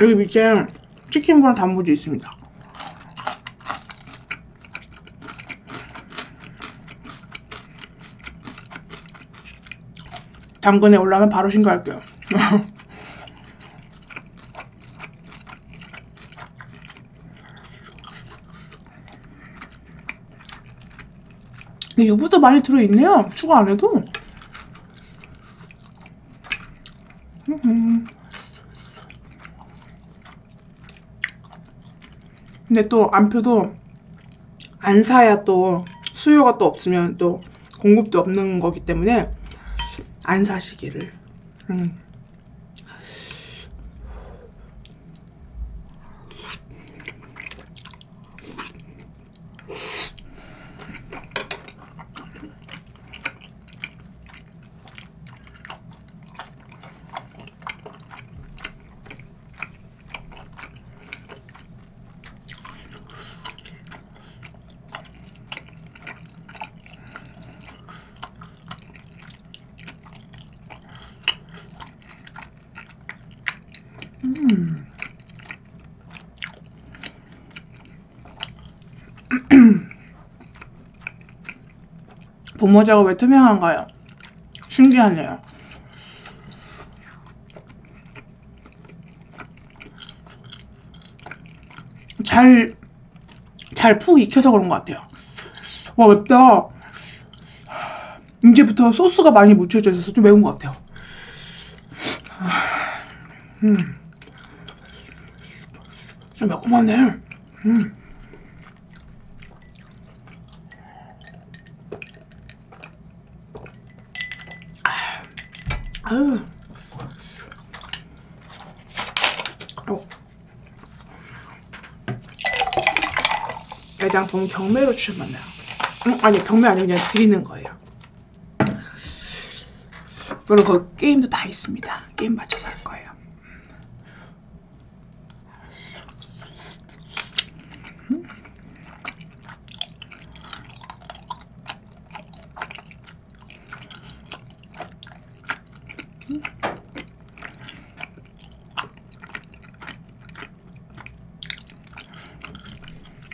여기 밑에 치킨보랑 단무지 있습니다. 당근에 올라오면 바로 신고할게요. 유부도 많이 들어있네요. 추가 안 해도. 근데 또 안표도 안 사야 또 수요가 또 없으면 또 공급도 없는 거기 때문에 안 사시기를. 분모자가 왜 투명한가요? 신기하네요. 잘 푹 익혀서 그런 것 같아요. 와, 맵다. 이제부터 소스가 많이 묻혀져 있어서 좀 매운 것 같아요. 좀 매콤하네. 아유. 매장품 경매로 출마나요? 아니, 경매 아니고 그냥 드리는 거예요. 물론 그 게임도 다 있습니다. 게임 맞춰서 할 거예요.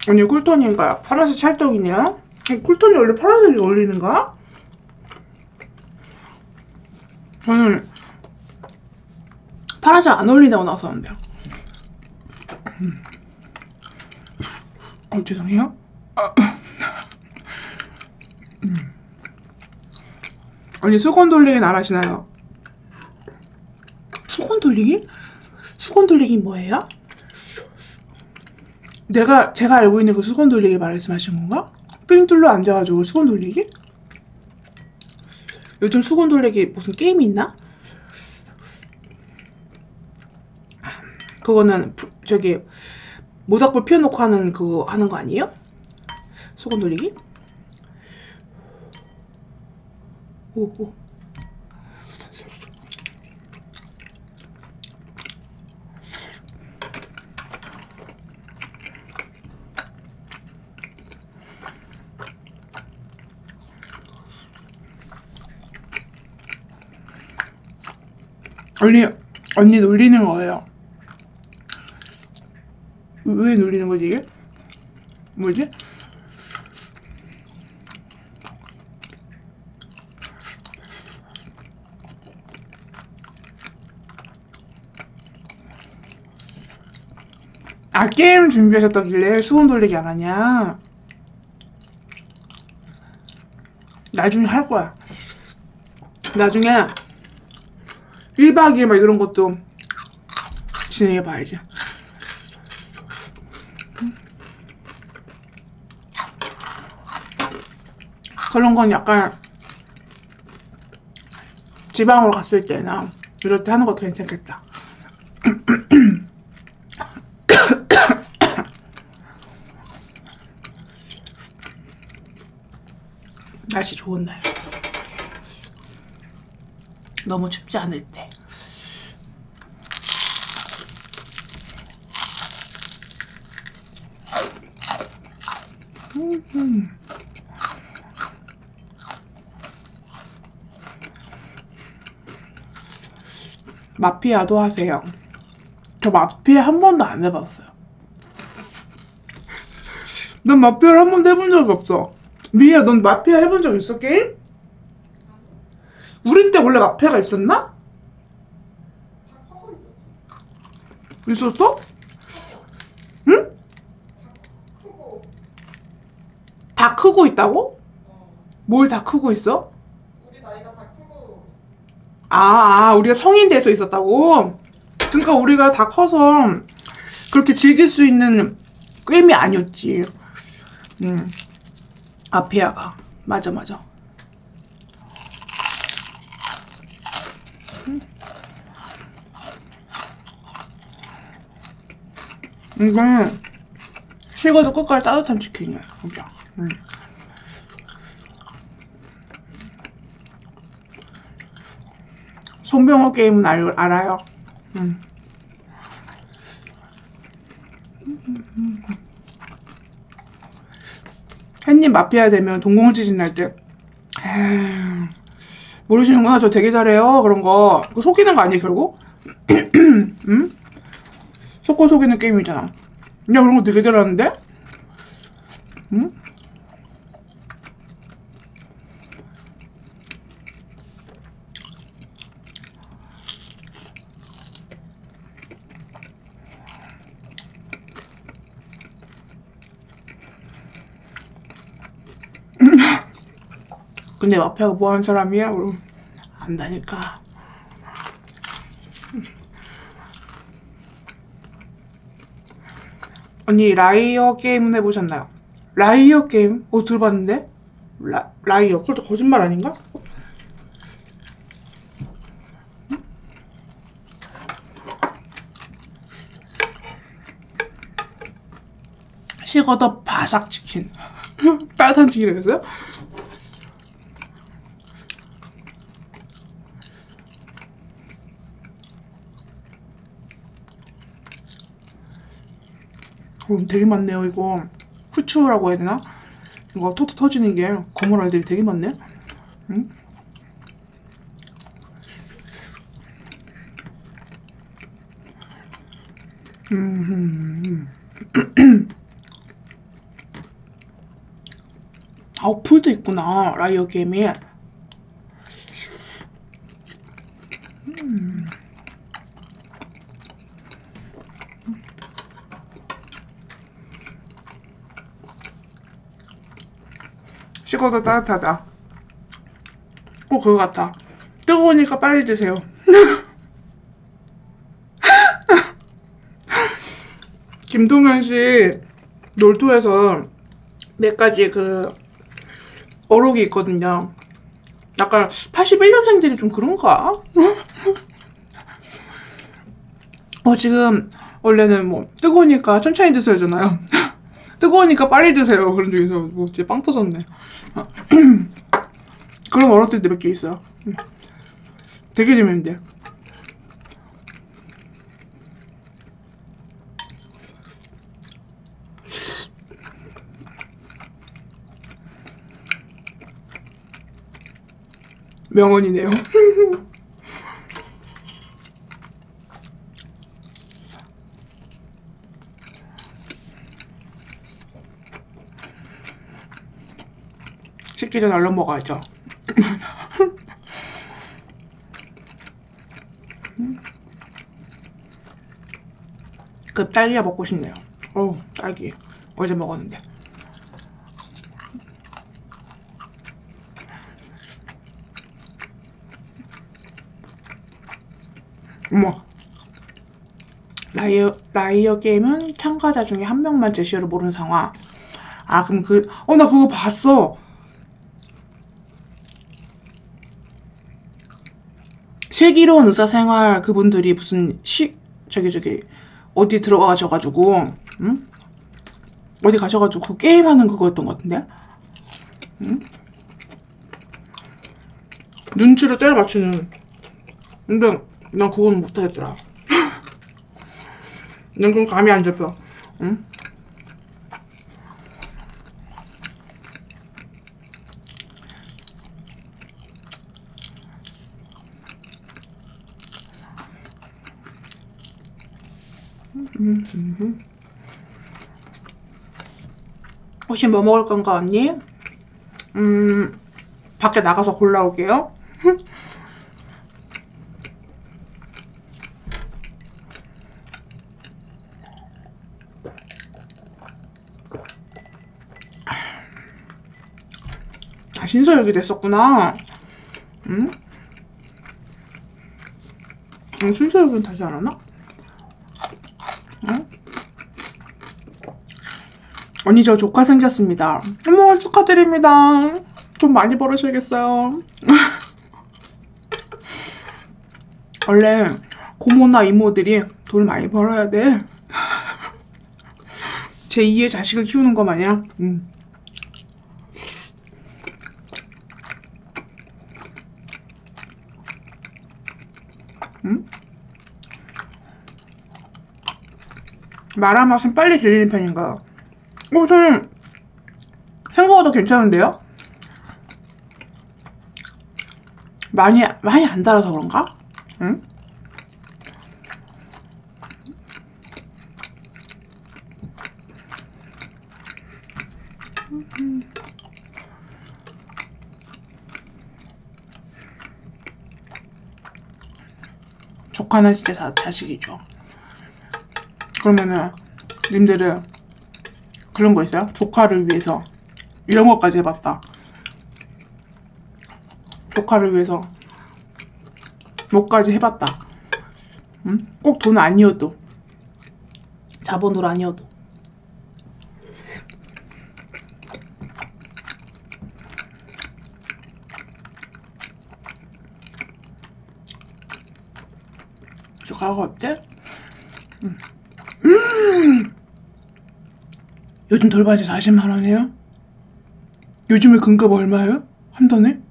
아니, 꿀톤인가요? 파란색 찰떡이네요? 꿀톤이 원래 파란색이 어울리는가? 저는 파란색 안 어울린다고 나왔었는데요. 죄송해요. 아니, 수건 돌리기는 안 하시나요? 수건 돌리기? 수건 돌리기 뭐예요? 제가 알고 있는 그 수건 돌리기 말씀하신 건가? 삥 둘러 앉아가지고 수건 돌리기? 요즘 수건 돌리기 무슨 게임이 있나? 그거는 저기 모닥불 피워놓고 하는 그거 하는 거 아니에요? 수건 돌리기? 오오. 언니 놀리는 거예요. 왜 놀리는 거지, 이게? 뭐지? 아, 게임 준비하셨다길래 수건 돌리기 안 하냐? 나중에 할 거야. 나중에 1박 2일 막 이런 것도 진행해봐야지. 그런 건 약간 지방으로 갔을 때나 이럴 때 하는 것도 괜찮겠다. 날씨 좋은 날, 너무 춥지 않을 때. 마피아도 하세요? 저 마피아 한 번도 안 해봤어요. 난 마피아를 한 번도 해본 적이 없어. 미야, 넌 마피아 해본 적 있어, 게임? 우리 때 원래 마피아가 있었나? 있었어? 응? 다 크고 있다고? 뭘 다 크고 있어? 우리 나이가 다 크고. 아, 우리가 성인 돼서 있었다고? 그러니까 우리가 다 커서 그렇게 즐길 수 있는 게임이 아니었지. 마피아가. 맞아, 맞아. 이건 식어도 끝까지 따뜻한 치킨이야, 진짜. 손병호 게임은 알아요. 햇님 마피아 되면 동공지진 날 때. 모르시는구나. 저 되게 잘해요, 그런 거. 그거 속이는 거 아니에요, 결국? 응? 속고 속이는 게임이잖아. 야, 그런 거 되게 잘하는데? 응? 근데 마피아가 뭐하는 사람이야? 안다니까. 언니 라이어 게임은 해보셨나요? 라이어 게임? 어 들어봤는데? 라이어? 그것도 거짓말 아닌가? 식어도 바삭 치킨. 따뜻한 치킨이라면서요? 되게 많네요. 이거 후추라고 해야 되나? 이거 톡톡 터지는 게 검은 알들이 되게 많네. 응? 아, 어플도 있구나. 라이어 게임이. 식어도 따뜻하다. 꼭 그거 같아. 뜨거우니까 빨리 드세요. 김동현씨 놀토에서 몇 가지 그 어록이 있거든요. 약간 81년생들이 좀 그런가? 지금 원래는 뭐 뜨거우니까 천천히 드세요잖아요. 뜨거우니까 빨리 드세요. 그런 중에서 뭐 진짜 빵 터졌네. 그런 어록들도 몇 개 있어요. 되게 재밌는데. 명언이네요. 식기 전 얼른 먹어야죠. 그 딸기가 먹고 싶네요. 어우, 딸기. 어제 먹었는데. 어머. 라이어 게임은 참가자 중에 한 명만 제시어를 모르는 상황. 아, 그럼 나 그거 봤어. 슬기로운 의사생활 그분들이 무슨 어디 들어가셔가지고, 응? 어디 가셔가지고 그 게임하는 그거였던 것 같은데? 응? 눈치를 때려 맞추는. 근데 난 그건 못하겠더라. 난 그건 감이 안 잡혀. 응? 혹시 뭐 먹을 건가 언니? 밖에 나가서 골라올게요. 아, 신서유기 됐었구나. 응? 신서유기는 다시 안 하나? 언니 저 조카 생겼습니다. 어머 축하드립니다. 돈 많이 벌으셔야겠어요. 원래 고모나 이모들이 돈 많이 벌어야 돼. 제2의 자식을 키우는 거 마냥. 마라 맛은 빨리 질리는 편인가요? 저는 생각보다 괜찮은데요? 많이 안 달아서 그런가? 응? 조카는 진짜 자식이죠. 그러면은 님들은 그런 거 있어요? 조카를 위해서 이런 것까지 해봤다. 조카를 위해서 뭐까지 해봤다. 응? 꼭 돈 아니어도, 자본으로 아니어도. 조카가 어때? 요즘 돌바지 40만원이에요? 요즘에 금값 얼마예요? 한 돈에?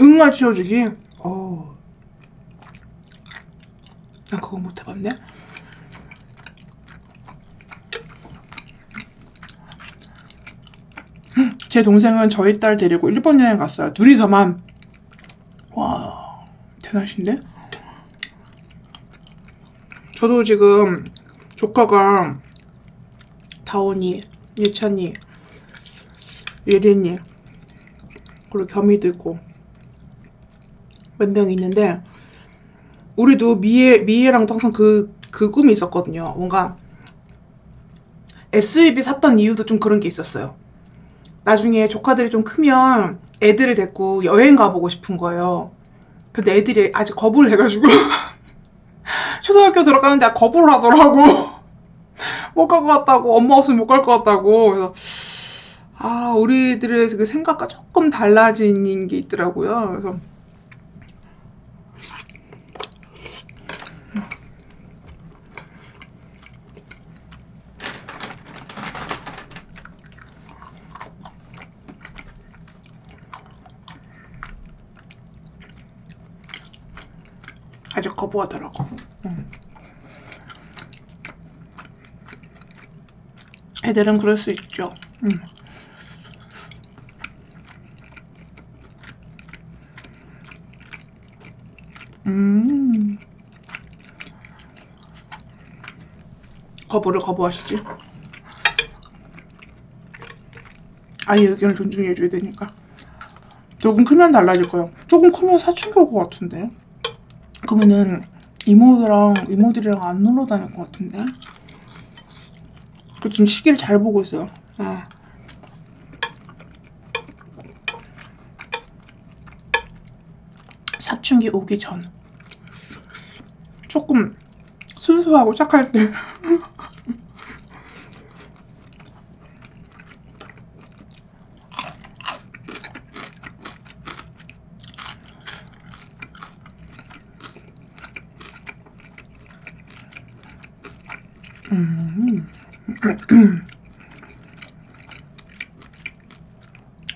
응아 치워주기? 어, 난 그거 못 해봤네? 제 동생은 저희 딸 데리고 일본 여행 갔어요. 둘이서만. 와, 대단하신데? 저도 지금 조카가 다온이, 예찬이, 예린이, 그리고 겸이도 있고 몇 명 있는데, 우리도 미애랑도 항상 그 꿈이 있었거든요. 뭔가 SUV 샀던 이유도 좀 그런 게 있었어요. 나중에 조카들이 좀 크면 애들을 데리고 여행 가보고 싶은 거예요. 근데 애들이 아직 거부를 해가지고 초등학교 들어가는데 거부를 하더라고. 못 갈 것 같다고, 엄마 없으면 못 갈 것 같다고. 그래서 아, 우리들의 그 생각과 조금 달라지는 게 있더라고요. 그래서 아직 거부하더라고. 애들은 그럴 수 있죠. 거부를 거부하시지. 아이 의견을 존중해줘야 되니까. 조금 크면 달라질 거예요. 조금 크면 사춘기 올 것 같은데. 그러면은 이모들이랑 안 놀러 다닐 것 같은데. 그 지금 시기를 잘 보고 있어요. 아. 사춘기 오기 전. 조금 순수하고 착할 때.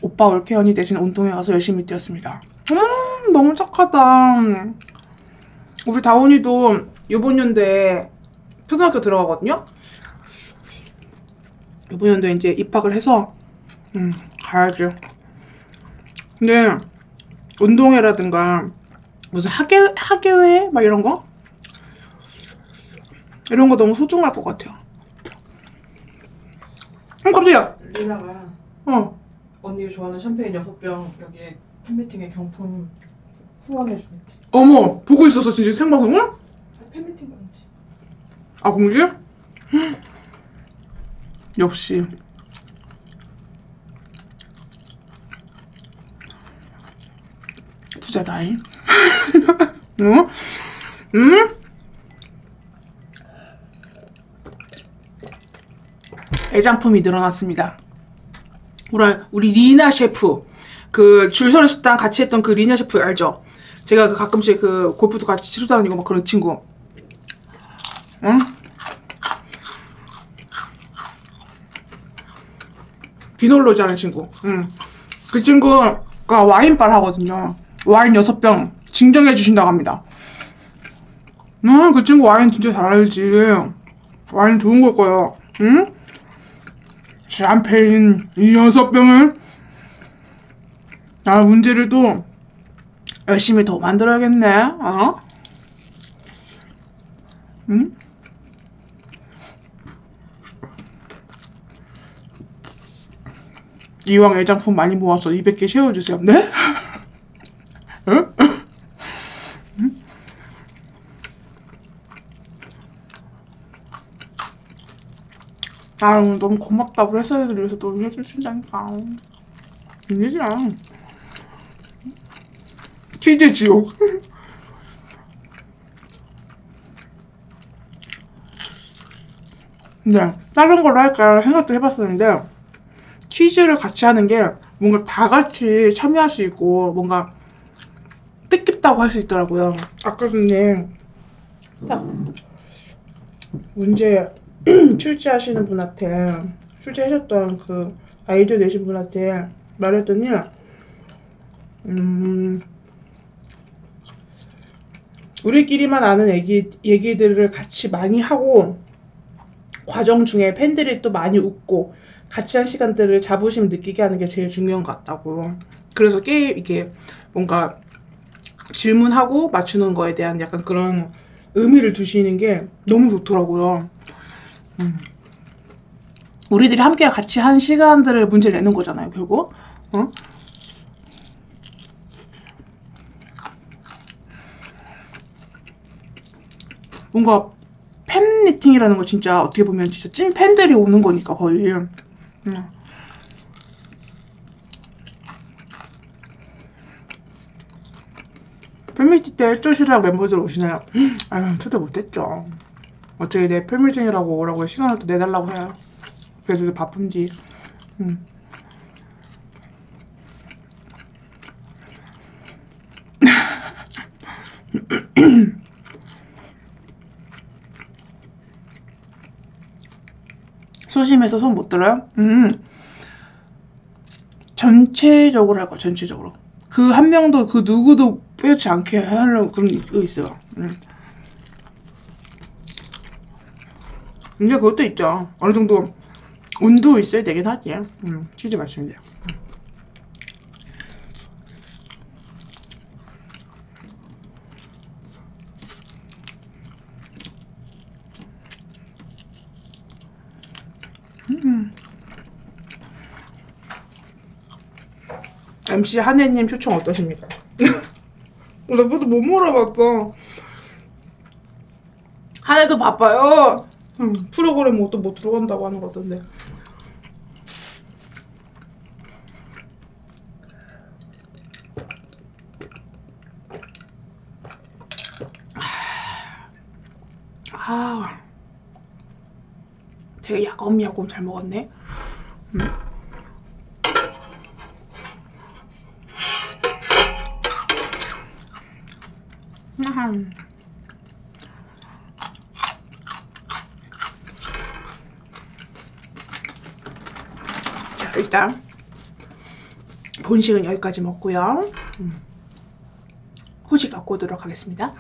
오빠 올케언니 대신 운동회 가서 열심히 뛰었습니다. 너무 착하다. 우리 다온이도 이번 연도에 초등학교 들어가거든요. 이번 연도에 이제 입학을 해서 가야지. 근데 운동회라든가 무슨 학예회 막 이런 거? 이런 거 너무 소중할 것 같아요. 깜짝이야. 리나가 언니가 좋아하는 샴페인 6병 여기에 팬미팅에 경품 후원해주면 돼. 어머, 보고 있었어? 진짜 생방송을? 아, 팬미팅 공지. 아, 공지? 역시 투자 나이. 응? 응? 애장품이 늘어났습니다. 우리 리나 셰프, 그 줄서는 식당 같이 했던 그 리나 셰프 알죠? 제가 그 가끔씩 그 골프도 같이 치러 다니고 막 그런 친구. 응? 비놀로지 하는 친구. 응. 그 친구가 와인빨 하거든요. 와인 6병 증정해 주신다고 합니다. 응, 그 친구 와인 진짜 잘 알지. 와인 좋은 걸 거예요. 응? 샴페인 6병을 나 문제를 또 열심히 더 만들어야겠네. 어? 응? 이왕 애장품 많이 모아서 200개 채워주세요. 네? 응? 아, 너무 고맙다고 회사를 위해서 또 해주신다니까. 웬일이야. 치즈 지옥. 네, 다른 걸로 할까 생각도 해봤었는데, 치즈를 같이 하는 게 뭔가 다 같이 참여할 수 있고, 뭔가 뜻깊다고 할 수 있더라고요. 아까 전에 딱 문제 출제하시는 분한테, 출제하셨던 그 아이디어 내신 분한테 말했더니, 우리끼리만 아는 얘기들을 같이 많이 하고, 과정 중에 팬들이 또 많이 웃고, 같이 한 시간들을 자부심 느끼게 하는 게 제일 중요한 것 같다고. 그래서 게임, 이게 뭔가 질문하고 맞추는 거에 대한 약간 그런 의미를 두시는 게 너무 좋더라고요. 우리들이 함께 같이 한 시간들을 문제를 내는 거잖아요, 결국. 어? 뭔가 팬미팅이라는 거 진짜 어떻게 보면 진짜 찐 팬들이 오는 거니까 거의. 팬미팅 때 쪼시락 멤버들 오시나요? 아유, 초대 못했죠. 어차피 내 팬미팅이라고 오라고 시간을 또 내달라고 해요. 그래도 바쁜지. 소심해서 손 못 들어요? 전체적으로 할 거야, 전체적으로. 그 한 명도, 그 누구도 빼지 않게 하려고 그런 거 있어요. 근데 그것도 있죠. 어느 정도 운도 있어야 되긴 하지. 치즈 맛있는데요. MC 한혜님 초청 어떠십니까? 나 그것도 못 물어봤어. 한혜도 바빠요. 프로그램 뭐 또 못 들어간다고 하는 거던데. 아, 되게 야금야금 잘 먹었네. 자, 일단 본식은 여기까지 먹고요. 후식 갖고 오도록 하겠습니다.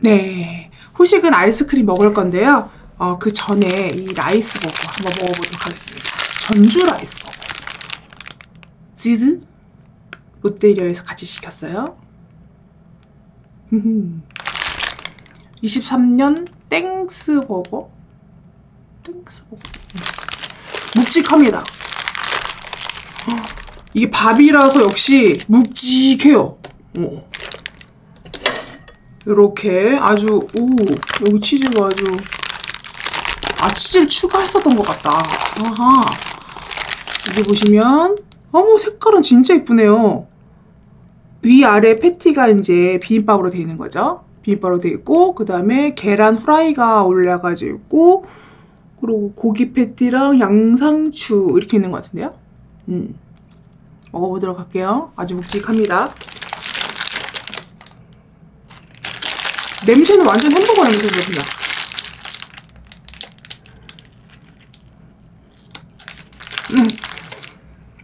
네, 후식은 아이스크림 먹을 건데요. 그 전에 이 라이스버거 한번 먹어보도록 하겠습니다. 전주 라이스버거. 지드? 롯데리아에서 같이 시켰어요. 23년 땡스버거? 땡스버거? 묵직합니다. 이게 밥이라서 역시 묵직해요. 이렇게 아주, 오, 여기 치즈가 아주, 아, 치즈를 추가했었던 것 같다. 아하. 여기 보시면, 어머, 색깔은 진짜 예쁘네요. 위아래 패티가 이제 비빔밥으로 되어 있는 거죠. 비빔밥으로 되어 있고, 그 다음에 계란 후라이가 올라가지고 있고, 그리고 고기 패티랑 양상추 이렇게 있는 것 같은데요. 먹어보도록 할게요. 아주 묵직합니다. 냄새는 완전 햄버거 냄새인데 그냥.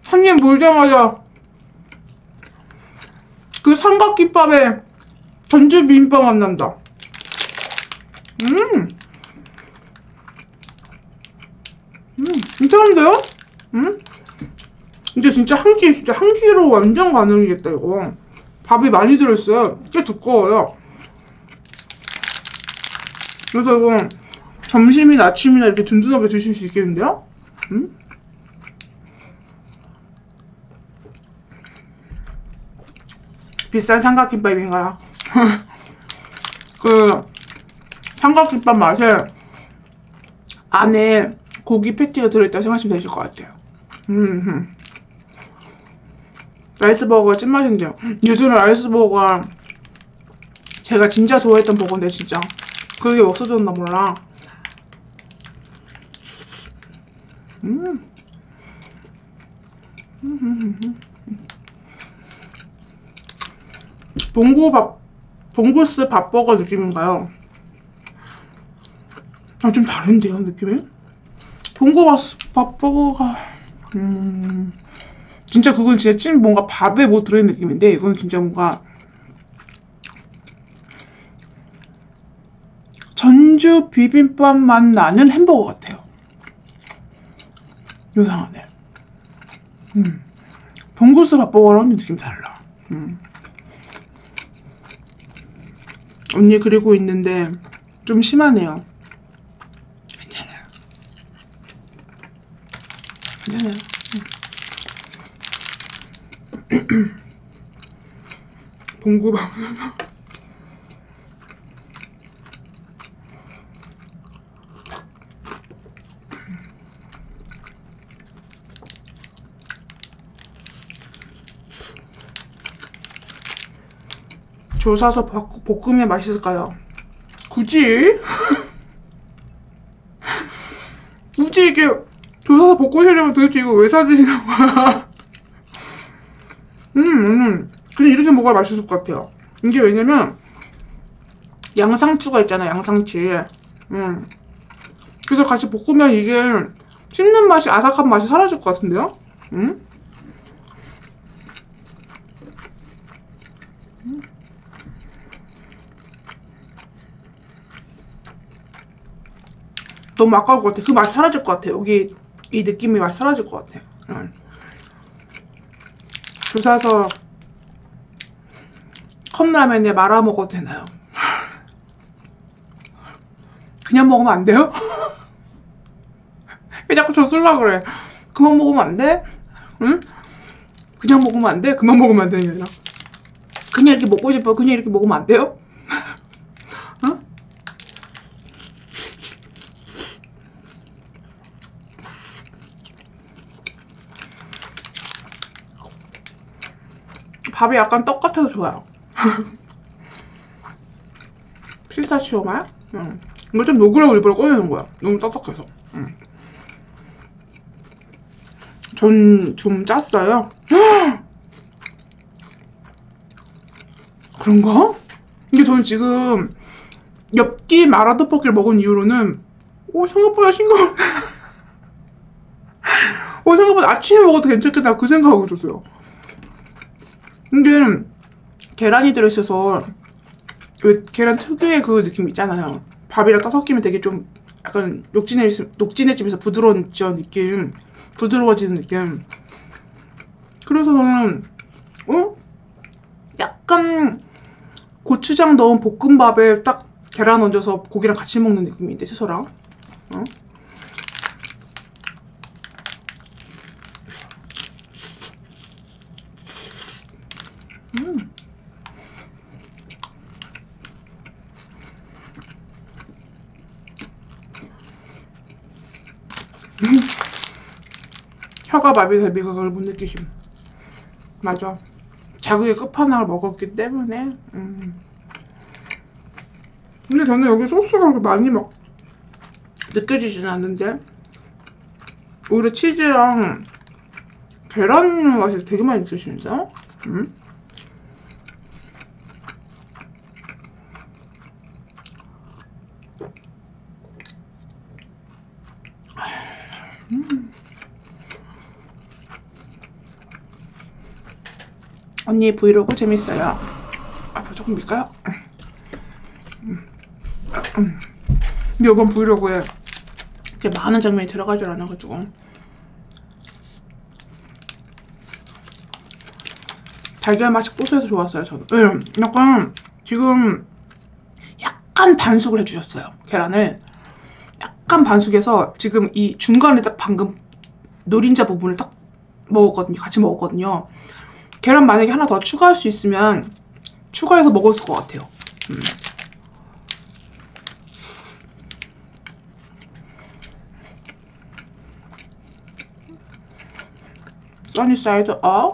한 입 물자마자 그 삼각김밥에 전주 비빔밥 맛 난다. 괜찮은데요? 이제 진짜 한 끼, 진짜 한 끼로 완전 가능이겠다, 이거. 밥이 많이 들어있어요. 꽤 두꺼워요. 그래서 이거 점심이나 아침이나 이렇게 든든하게 드실 수 있겠는데요? 비싼 삼각김밥인가요? 그 삼각김밥 맛에 안에 고기 패티가 들어있다고 생각하시면 되실 것 같아요. 아이스버거가 찐맛인데요. 요즘에 아이스버거가 제가 진짜 좋아했던 버거인데 진짜 그게 없어졌나 몰라. 봉구스 밥버거 느낌인가요? 아, 좀 다른데요, 느낌이? 봉구스 밥버거가... 진짜 그건 진짜 찐 뭔가 밥에 뭐 들어있는 느낌인데 이건 진짜 뭔가 전주 비빔밥 맛 나는 햄버거 같아요. 요상하네. 봉구스 밥버거랑 느낌이 달라. 언니 그리고 있는데 좀 심하네요. 괜찮아요. 괜찮아요. 봉구밥. 조사서 볶음에 맛있을까요? 굳이? 굳이 이게 조사서 볶으시려면 도대체 이거 왜 사드시는 거야? 근데 이렇게 먹어야 맛있을 것 같아요. 이게 왜냐면 양상추가 있잖아, 양상추. 그래서 같이 볶으면 이게 씹는 맛이, 아삭한 맛이 사라질 것 같은데요? 너무 아까울 것 같아. 그 맛이 사라질 것 같아. 여기 이 느낌이 맛이 사라질 것 같아. 조사서 컵라면에 말아 먹어도 되나요? 그냥 먹으면 안 돼요? 왜 자꾸 줬으려고 그래? 그만 먹으면 안 돼? 응? 그냥 먹으면 안 돼? 그만 먹으면 안 되는 게 아니라 그냥 이렇게 먹고 싶어요. 그냥 이렇게 먹으면 안 돼요? 밥이 약간 떡 같아서 좋아요. 피스타치오 맛? 이거 좀 녹으라고 일부러 꺼내는 거야. 너무 딱딱해서. 전 좀 짰어요. 그런가? 이게 저는 지금 엽기 마라떡볶이를 먹은 이후로는 오 생각보다 싱거운데 오 생각보다 아침에 먹어도 괜찮겠다 그 생각하고 있었어요. 근데 계란이 들어있어서 왜 계란 특유의 그 느낌 있잖아요. 밥이랑 딱 섞이면 되게 좀 약간 녹진해지면서 부드러워지는 느낌, 부드러워지는 느낌. 그래서 저는 약간 고추장 넣은 볶음밥에 딱 계란 얹어서 고기랑 같이 먹는 느낌인데 채소랑. 혀가 마비돼서 미각을 못 느끼심. 맞아. 자극의 끝판왕을 먹었기 때문에. 근데 저는 여기 소스가 그렇게 많이 막 느껴지진 않는데 오히려 치즈랑 계란 맛이 되게 많이 느껴지는데요? 언니 브이로그 재밌어요. 앞으로 조금 밀까요? 근데 이번 브이로그에 이렇게 많은 장면이 들어가질 않아가지고 달걀 맛이 고소해서 좋았어요. 저는 약간 지금 약간 반숙을 해주셨어요. 계란을 약간 반숙해서 지금 이 중간에 딱 방금 노린자 부분을 딱 먹었거든요. 같이 먹었거든요. 계란 만약에 하나 더 추가할 수 있으면 추가해서 먹었을 것 같아요. 써니사이드 업.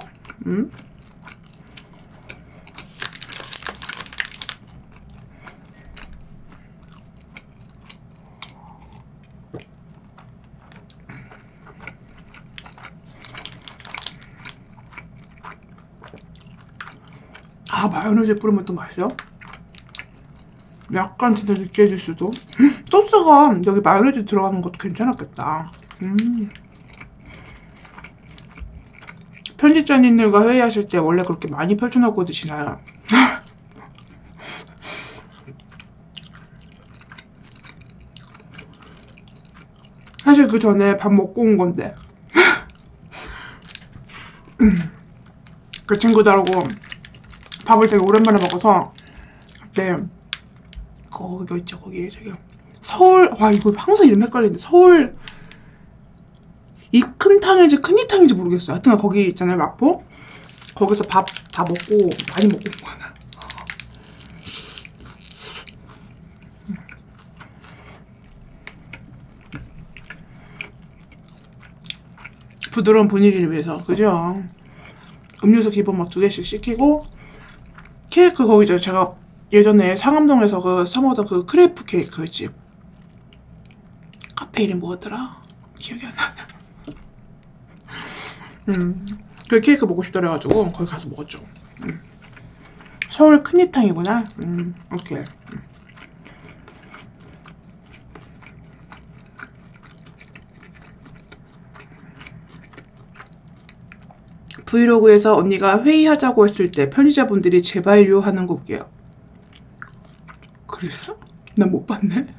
아, 마요네즈 뿌리면 또 맛있어요? 약간 진짜 느끼해질 수도. 소스가 여기 마요네즈 들어가는 것도 괜찮았겠다. 편집자님들과 회의하실 때 원래 그렇게 많이 펼쳐놓고 드시나요? 사실 그 전에 밥 먹고 온 건데 그 친구들하고 밥을 되게 오랜만에 먹어서 그때 거기 있죠, 거기 저기 서울, 와 이거 항상 이름 헷갈리는데 서울 이 큰탕인지 큰이탕인지 모르겠어요. 하여튼 거기 있잖아요, 마포. 거기서 밥 다 먹고 많이 먹고 온 거야. 부드러운 분위기를 위해서, 그죠? 음료수 기본 막 2개씩 시키고 케이크 거기죠. 제가 예전에 상암동에서 그 사먹던 그 크레이프 케이크 집 카페 이름 뭐였더라? 기억이 안 나네. 그 케이크 먹고 싶다 그래가지고 거기 가서 먹었죠. 서울 큰잎탕이구나. 오케이. 브이로그에서 언니가 회의하자고 했을 때 편의자분들이 제발요 하는 거 볼게요. 그랬어? 난 못 봤네.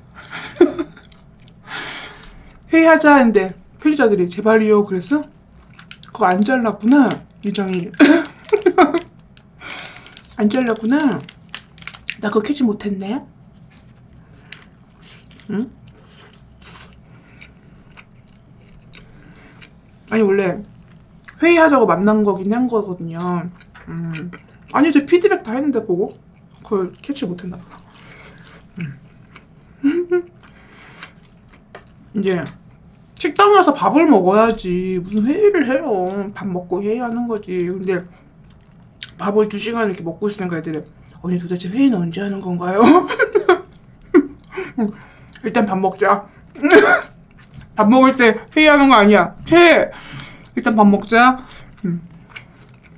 회의하자 했는데 편의자들이 제발요 그랬어? 그거 안 잘랐구나, 유정이. 안 잘랐구나. 나 그거 캐치 못했네. 응? 아니 원래 회의하자고 만난 거긴 한 거거든요. 아니 이제 피드백 다 했는데 보고 그걸 캐치 못했나 보다. 이제 식당 가서 밥을 먹어야지 무슨 회의를 해요. 밥 먹고 회의하는 거지. 근데 밥을 2시간 이렇게 먹고 있으니까 애들이 언니 도대체 회의는 언제 하는 건가요? 일단 밥 먹자. 밥 먹을 때 회의하는 거 아니야. 최! 일단 밥 먹자.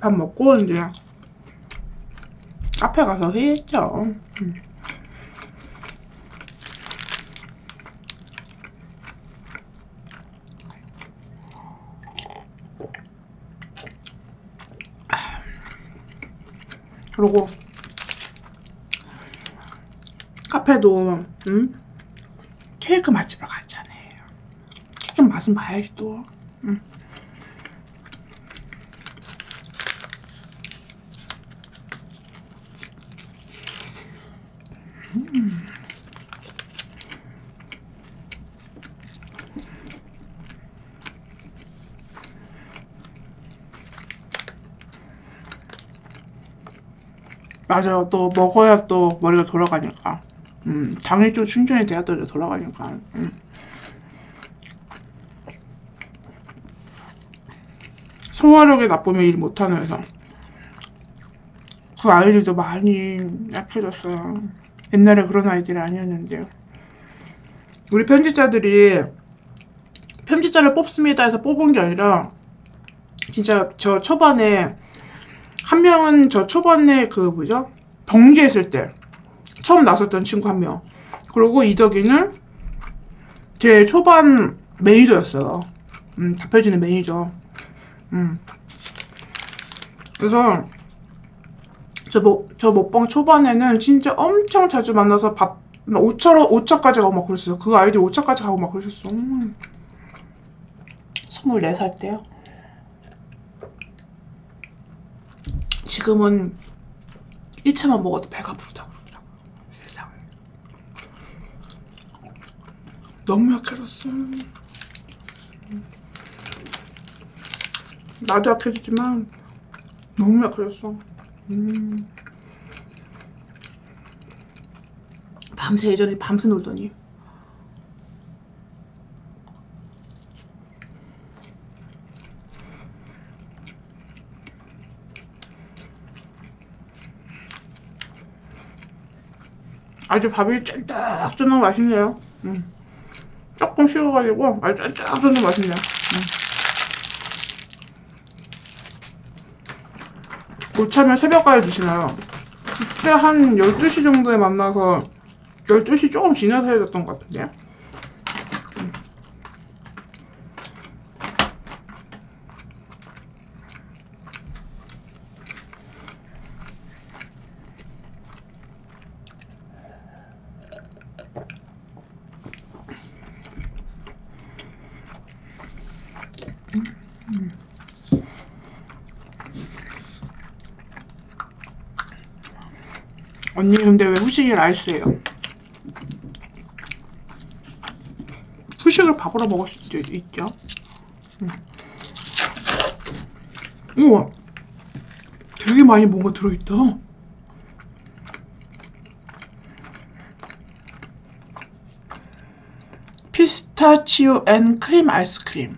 밥 먹고 이제 카페 가서 회의했죠. 그리고 카페도 케이크 맛집을 갔잖아요. 케이크 맛은 봐야지 또. 맞아요. 또 먹어야 또 머리가 돌아가니까. 당이 좀 충전이 돼야 또 돌아가니까. 소화력이 나쁘면 일 못하는 회사. 그 아이들도 많이 약해졌어요. 옛날에 그런 아이들이 아니었는데요. 우리 편집자들이 편집자를 뽑습니다 해서 뽑은 게 아니라 진짜 저 초반에 한 명은 저 초반에 그 뭐죠? 번개했을 때 처음 나섰던 친구 한 명. 그리고 이덕이는 제 초반 매니저였어요. 답해주는 매니저. 그래서 저 먹방 초반에는 진짜 엄청 자주 만나서 밥 5차까지 가고 막 그랬어요. 그 아이들 5차까지 가고 막 그랬었어. 24살 때요. 지금은 1차만 먹어도 배가 부르다고 그러더라고요. 세상에. 너무 약해졌어. 나도 약해지지만 너무 약해졌어. 밤새 예전에 밤새 놀더니 아주 밥이 짠딱쫀득 맛있네요. 조금 식어가지고 아주 짠딱쫀득 맛있네요. 고참면 새벽까지 드시나요? 그때 한 12시 정도에 만나서 12시 조금 지나서 해줬던 것 같은데. 언니 근데 왜 후식이 라이스예요? 후식을 밥으로 먹을 수도 있죠. 우와, 되게 많이 뭔가 들어있다. 피스타치오 앤 크림 아이스크림.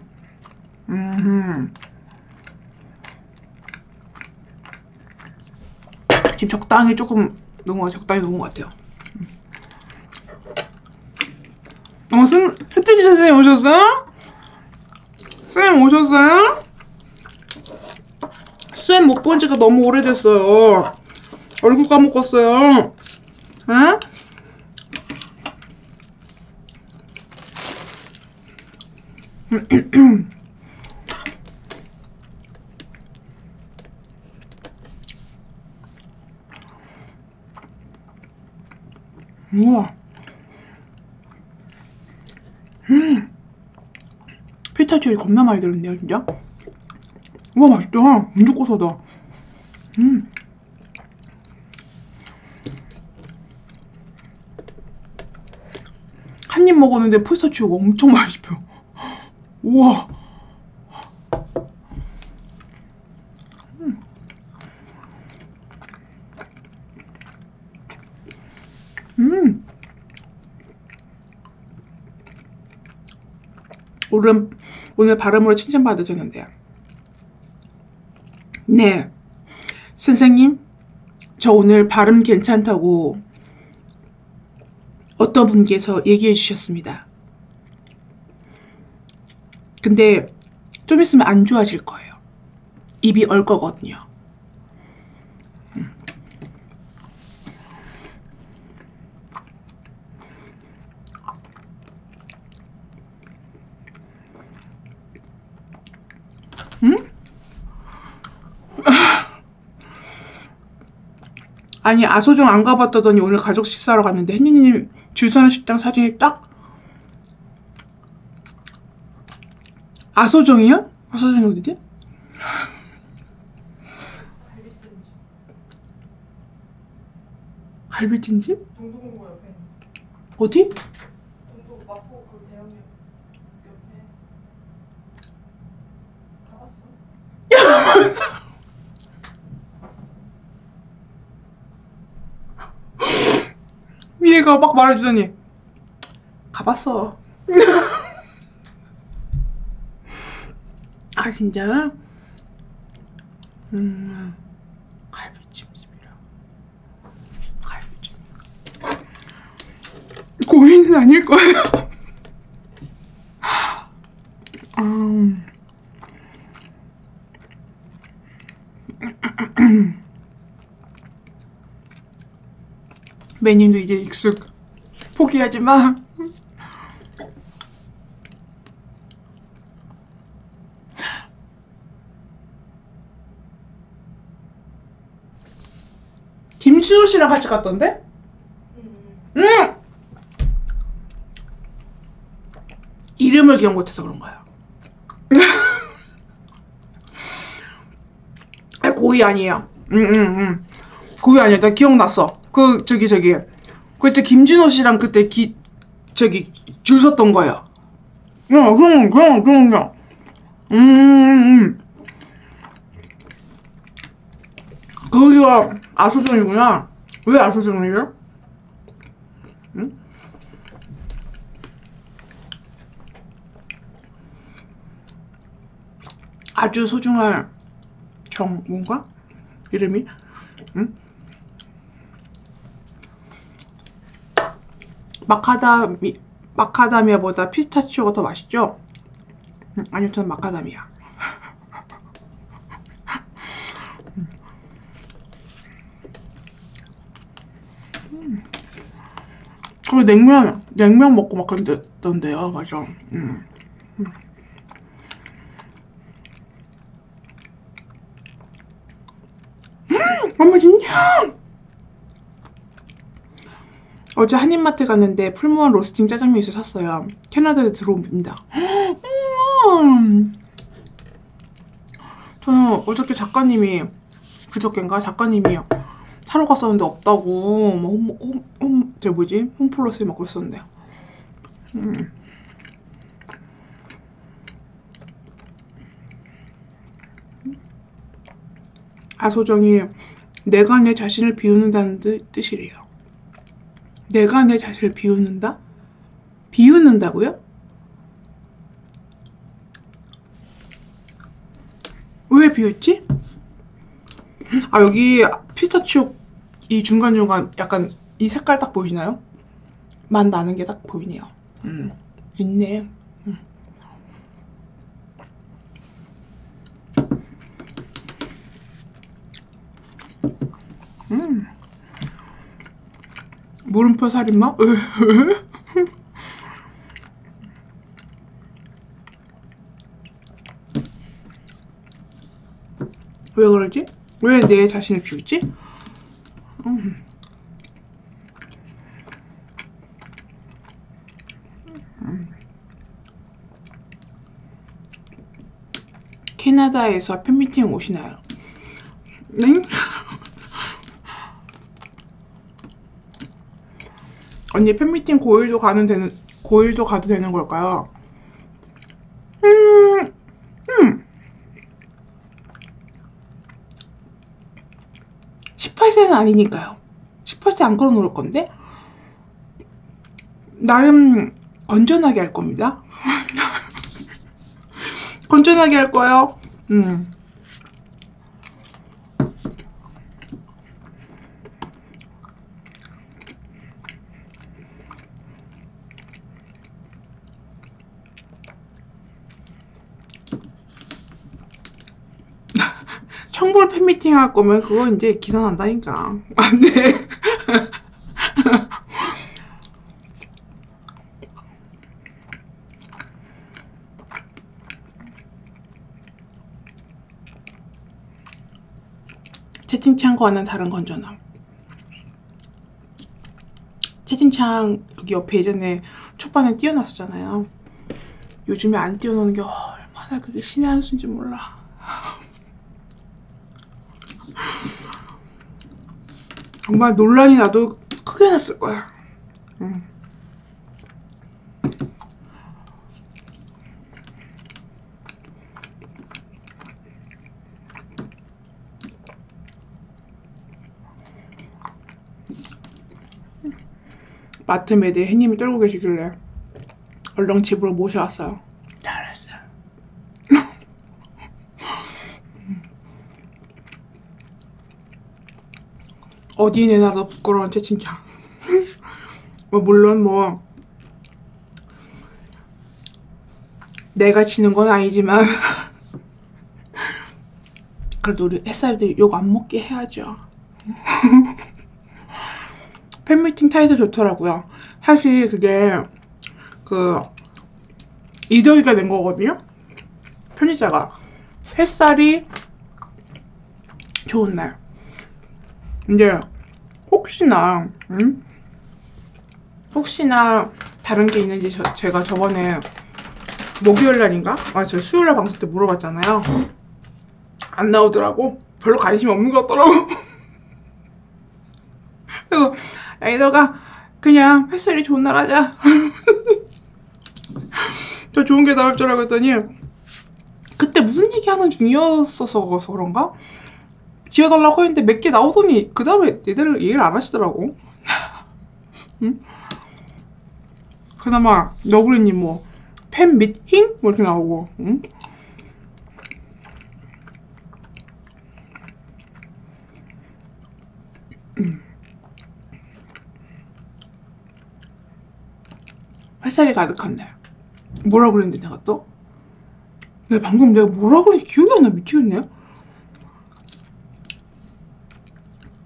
지금 적당히 조금 적당히 넣은 것 같아요. 스피치 선생님 오셨어요? 선생님 오셨어요? 쌤 못 본 지가 너무 오래됐어요. 얼굴 까먹었어요. 응? 우와. 피스타치오이 겁나 많이 들었네요, 진짜. 우와, 맛있다. 완전 고소하다. 한 입 먹었는데 피스타치오가 엄청 맛있어요. 우와. 오늘 발음으로 칭찬받으셨는데요. 네, 선생님, 저 오늘 발음 괜찮다고 어떤 분께서 얘기해 주셨습니다. 근데 좀 있으면 안 좋아질 거예요. 입이 얼 거거든요. 아니, 아소정 안 가봤다더니 오늘 가족 식사하러 갔는데 혜니님 줄 서는 식당 사진이 딱 아소정이요? 아소정이 어디지? 갈비찜집? 동동공고 옆에. 어디? 동동 마포 그 대형역 옆에. 가봤어? 얘가 막 말해주더니 가봤어. 아 진짜? 갈비찜집이라. 갈비찜. 고민은 아닐 거예요. 매님도 이제 익숙. 포기하지 마. 김신호 씨랑 같이 갔던데? 이름을 기억 못해서 그런 거야. 고의 아니에요. 고의 아니야. 나 기억났어. 그 그때 김진호 씨랑 그때 저기 줄 섰던 거예요. 거기가 아소정이구나. 왜 아소정이에요? 응? 아주 소중한 정인가? 이름이? 응? 마카다미아보다 피스타치오가 더 맛있죠? 아니요, 저는 마카다미아. 그 냉면 먹고 막 그랬던데요, 맞아. 엄마 진짜! 어제 한인마트 갔는데 풀무원 로스팅 짜장면을 샀어요. 캐나다에서 들어옵니다. 저는 어저께 작가님이 사러 갔었는데 없다고 막 홈플러스에 막 그랬었는데. 아소정이 내가 내 자신을 비우는다는 뜻이래요. 내가 내 자신을 비우는다? 비우는다고요? 왜 비웃지? 아, 여기 피스타치오 이 중간중간 약간 이 색깔 딱 보이시나요? 맛 나는 게 딱 보이네요. 있네. 물음표 살인마? 왜 그러지? 왜 내 자신을 비웃지? 캐나다에서 팬미팅 오시나요? 네? 언니 팬미팅 고일도 가도 되는 걸까요? 아니니까요. 18세 안 걸어 놓을 건데 나름 건전하게 할 겁니다. 건전하게 할 거예요. 청볼 팬미팅 할 거면 그거 이제 기사 난다니까. 안 돼. 채팅창과는 다른 건전함. 채팅창 여기 옆에 예전에 초반에 띄워놨었잖아요. 요즘에 안 띄워놓는 게 얼마나 그게 신의 한 수인지 몰라. 정말 논란이 나도 크게 났을 거야. 마트 매대 해님이 떨고 계시길래 얼렁 집으로 모셔왔어요. 잘했어요. 어디 내놔도 부끄러운 채팅창. 물론 내가 지는 건 아니지만 그래도 우리 햇살들 욕 안 먹게 해야죠. 팬미팅 타이틀 좋더라고요. 사실 그게 그 이덕이가 낸 거거든요. 편집자가 햇살이 좋은 날. 근데 혹시나 다른 게 있는지 제가 저번에 목요일 날인가? 저 수요일 날 방송 때 물어봤잖아요. 안 나오더라고. 별로 관심이 없는 것 같더라고. 그래서 에이더가 그냥 햇살이 좋은 날 하자. 더 좋은 게 나올 줄 알고 했더니 그때 무슨 얘기하는 중이었어서 그런가? 지어달라고 했는데 몇 개 나오더니 그 다음에 얘들 얘기를 안 하시더라고. 응? 그나마 너구리님 뭐 팬 및 힝? 뭐 이렇게 나오고. 응? 햇살이 가득한 날 뭐라 그랬는데 내가 또? 방금 내가 뭐라 그랬는지 기억이 안 나. 미치겠네.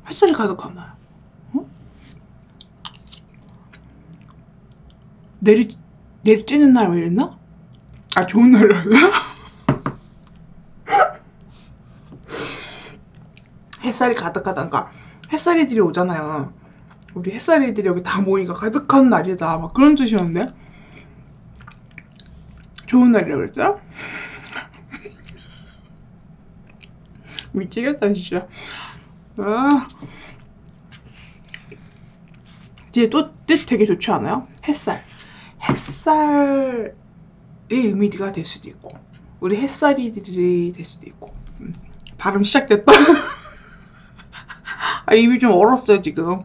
햇살이 가득한 날. 어? 내리쬐는 날 왜 이랬나? 아 좋은 날이라고? 햇살이 가득하다니까 햇살이들이 오잖아요. 우리 햇살이들이 여기 다 모이니까 가득한 날이다 막 그런 뜻이었는데 좋은 날이라고 그랬죠? 미치겠다 진짜. 아. 이제 또 뜻 되게 좋지 않아요? 햇살. 햇살의 의미가 될 수도 있고 우리 햇살이들이 될 수도 있고. 발음 시작됐다. 아, 입이 좀 얼었어요 지금.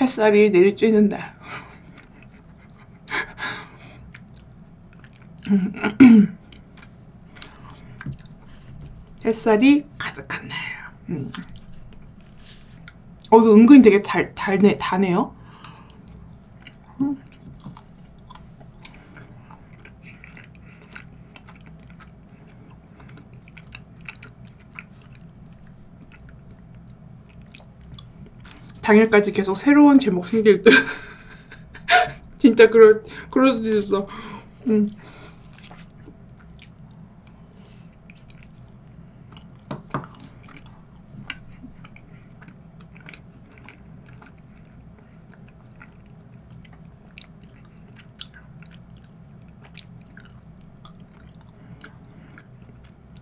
햇살이 내리쬐는 날. 햇살이 가득한 날. 이거 은근히 되게 다네요. 당일까지 계속 새로운 제목 생길 듯. 진짜 그럴 수도 있어.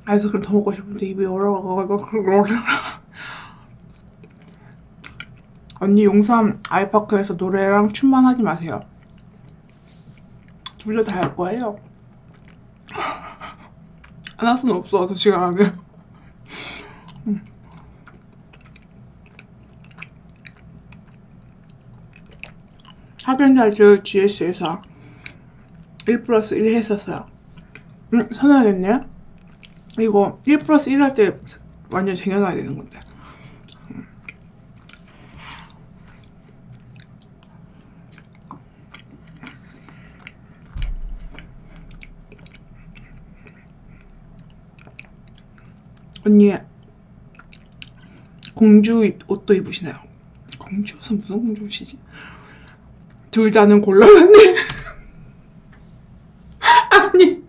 아이스크림 더 먹고 싶은데 입이 얼어가고 언니 용산 아이파크에서 노래랑 춤만 하지 마세요. 둘 다 할 거예요. 안 할 수는 없어 저 시간 안에. 하겐다즈 GS에서 1+1 했었어요. 선호하겠네. 이거 1+1 할 때 완전 쟁여놔야 되는 건데. 언니 공주 옷도 입으시나요? 공주 옷은 무슨 공주 옷이지? 둘 다는 곤란하네. 아니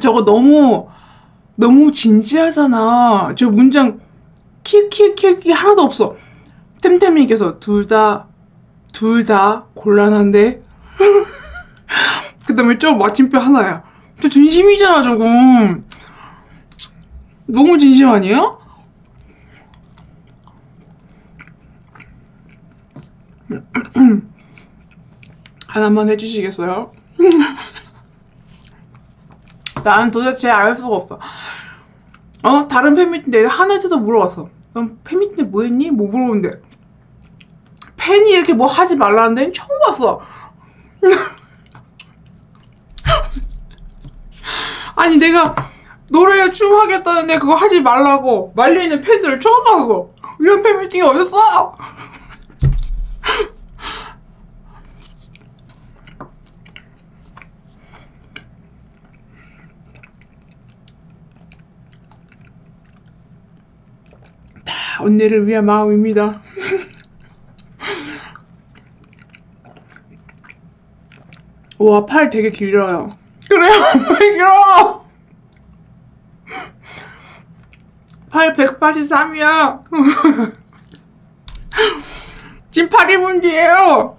저거 너무 진지하잖아. 저 문장 키키키키 하나도 없어. 템템이께서 둘 다 곤란한데. 그 다음에 좀 마침표 하나야. 저 진심이잖아 저거. 너무 진심 아니에요? 하나만 해주시겠어요? 난 도대체 알 수가 없어. 다른 팬미팅 때 하나한테도 물어봤어. 넌 팬미팅 때 뭐 했니? 뭐 물어보는데 팬이 이렇게 뭐 하지 말라는 데는 처음 봤어. 아니 내가 노래 춤 하겠다는데 그거 하지 말라고 말려있는 팬들을 처음 봤어. 이런 팬미팅이 어딨어? 다 언니를 위한 마음입니다. 와, 팔 되게 길어요. 그래요? 왜 길어? 팔 183이야. 찐파리 문제예요.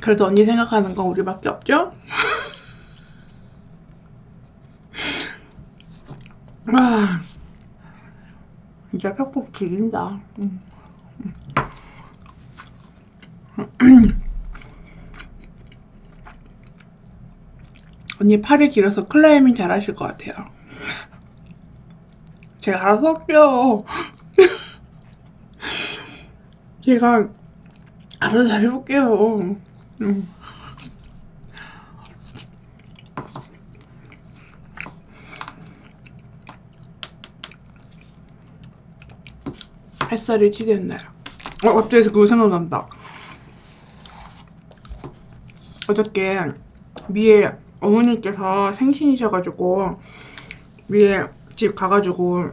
그래도 언니 생각하는 건 우리밖에 없죠? 아, 이제 팩폭 기린다. 언니 팔이 길어서 클라이밍 잘 하실 것 같아요. 제가 알아서 할게요. 제가 알아서 잘 해볼게요. 햇살이 찌됐나요? 갑자기 그거 생각난다. 어저께 미에 어머니께서 생신이셔가지고 미에 집 가가지고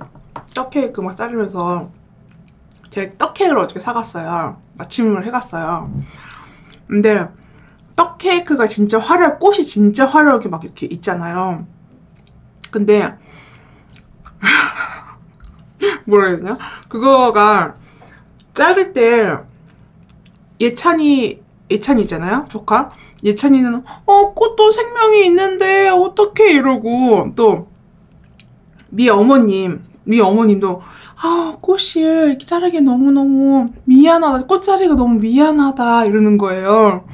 떡케이크 막 자르면서 제 떡케이크를 어저께 사갔어요. 아침을 해갔어요. 근데 떡케이크가 진짜 화려한 꽃이 진짜 화려하게 막 이렇게 있잖아요. 근데 뭐라 해야 되냐? 그거가 자를 때 예찬이잖아요? 조카? 예찬이는 꽃도 생명이 있는데 어떡해 이러고, 또 미 어머님도 아 꽃을 이렇게 자르기 너무너무 미안하다, 꽃 자르기가 너무 미안하다 이러는 거예요.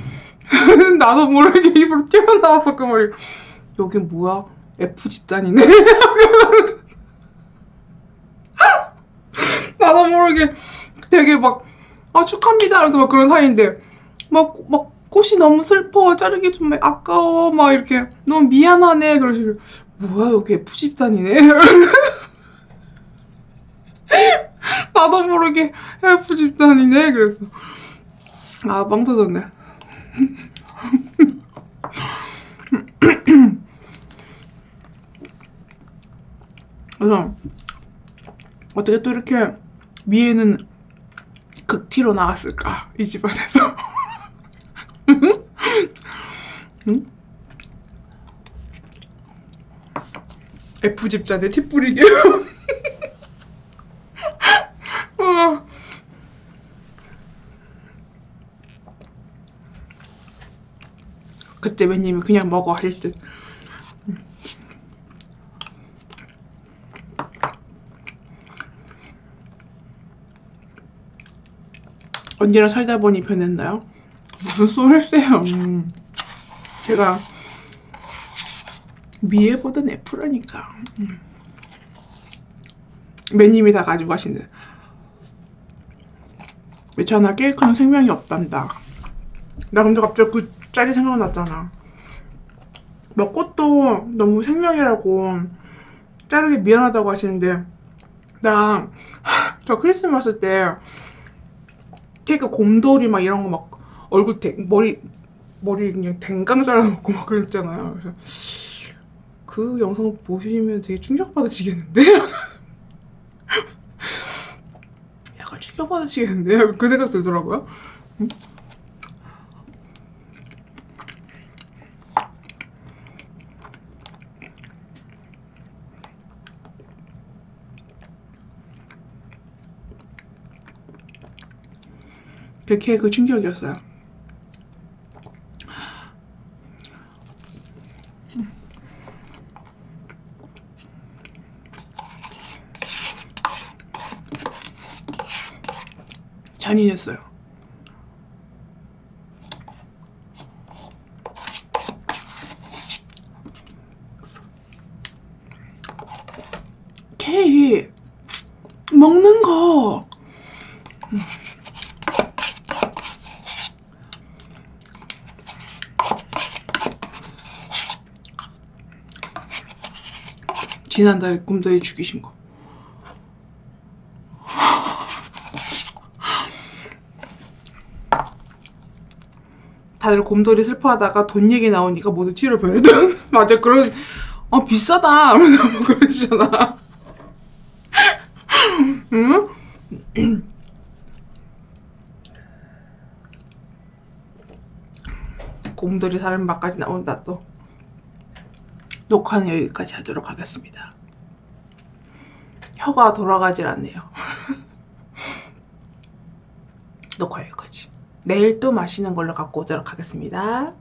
나도 모르게 입으로 튀어나와서 그 머리, 여긴 뭐야? F 집단이네. 나도 모르게 되게 막 아 축하합니다 그래서 막 그런 사이인데 막 꽃이 너무 슬퍼, 자르기 좀 아까워, 막 이렇게 너무 미안하네 그러시고, 뭐야 여기 F 집단이네. 나도 모르게 F 집단이네 그랬어. 아 빵 터졌네. 그래서 어떻게 또 이렇게 미애는 극티로 나왔을까 이 집안에서. 응? F 집단에 티 뿌리게. 그때 맨님이 그냥 먹어 하실 듯. 언니랑 살다 보니 변했나요? 무슨 소리세요? 제가 미애보단 애플하니까. 매님이 다 가지고 가시네. 왜잖아 케이크는 생명이 없단다. 나 근데 갑자기 그 짤이 생각났잖아. 막 꽃도 너무 생명이라고 자르기 미안하다고 하시는데, 나 저 크리스마스 때 케이크 곰돌이 막 이런 거 막 얼굴 머리 그냥 댕강 잘라먹고 막 그랬잖아요. 그래서 그 영상 보시면 되게 충격받으시겠는데? 약간 충격받으시겠는데? 그 생각 들더라고요. 그 케이크 충격이었어요. 잔인했어요. 케이크 먹는 거. 지난달에 곰돌이 죽이신 거. 다들 곰돌이 슬퍼하다가 돈 얘기 나오니까 모두 치료 변했던. 맞아, 그런 비싸다 그러면서 그러시잖아. 응? 곰돌이 사람 밖까지 나온다 또. 녹화는 여기까지 하도록 하겠습니다. 혀가 돌아가질 않네요. 녹화 여기까지. 내일 또 맛있는 걸로 갖고 오도록 하겠습니다.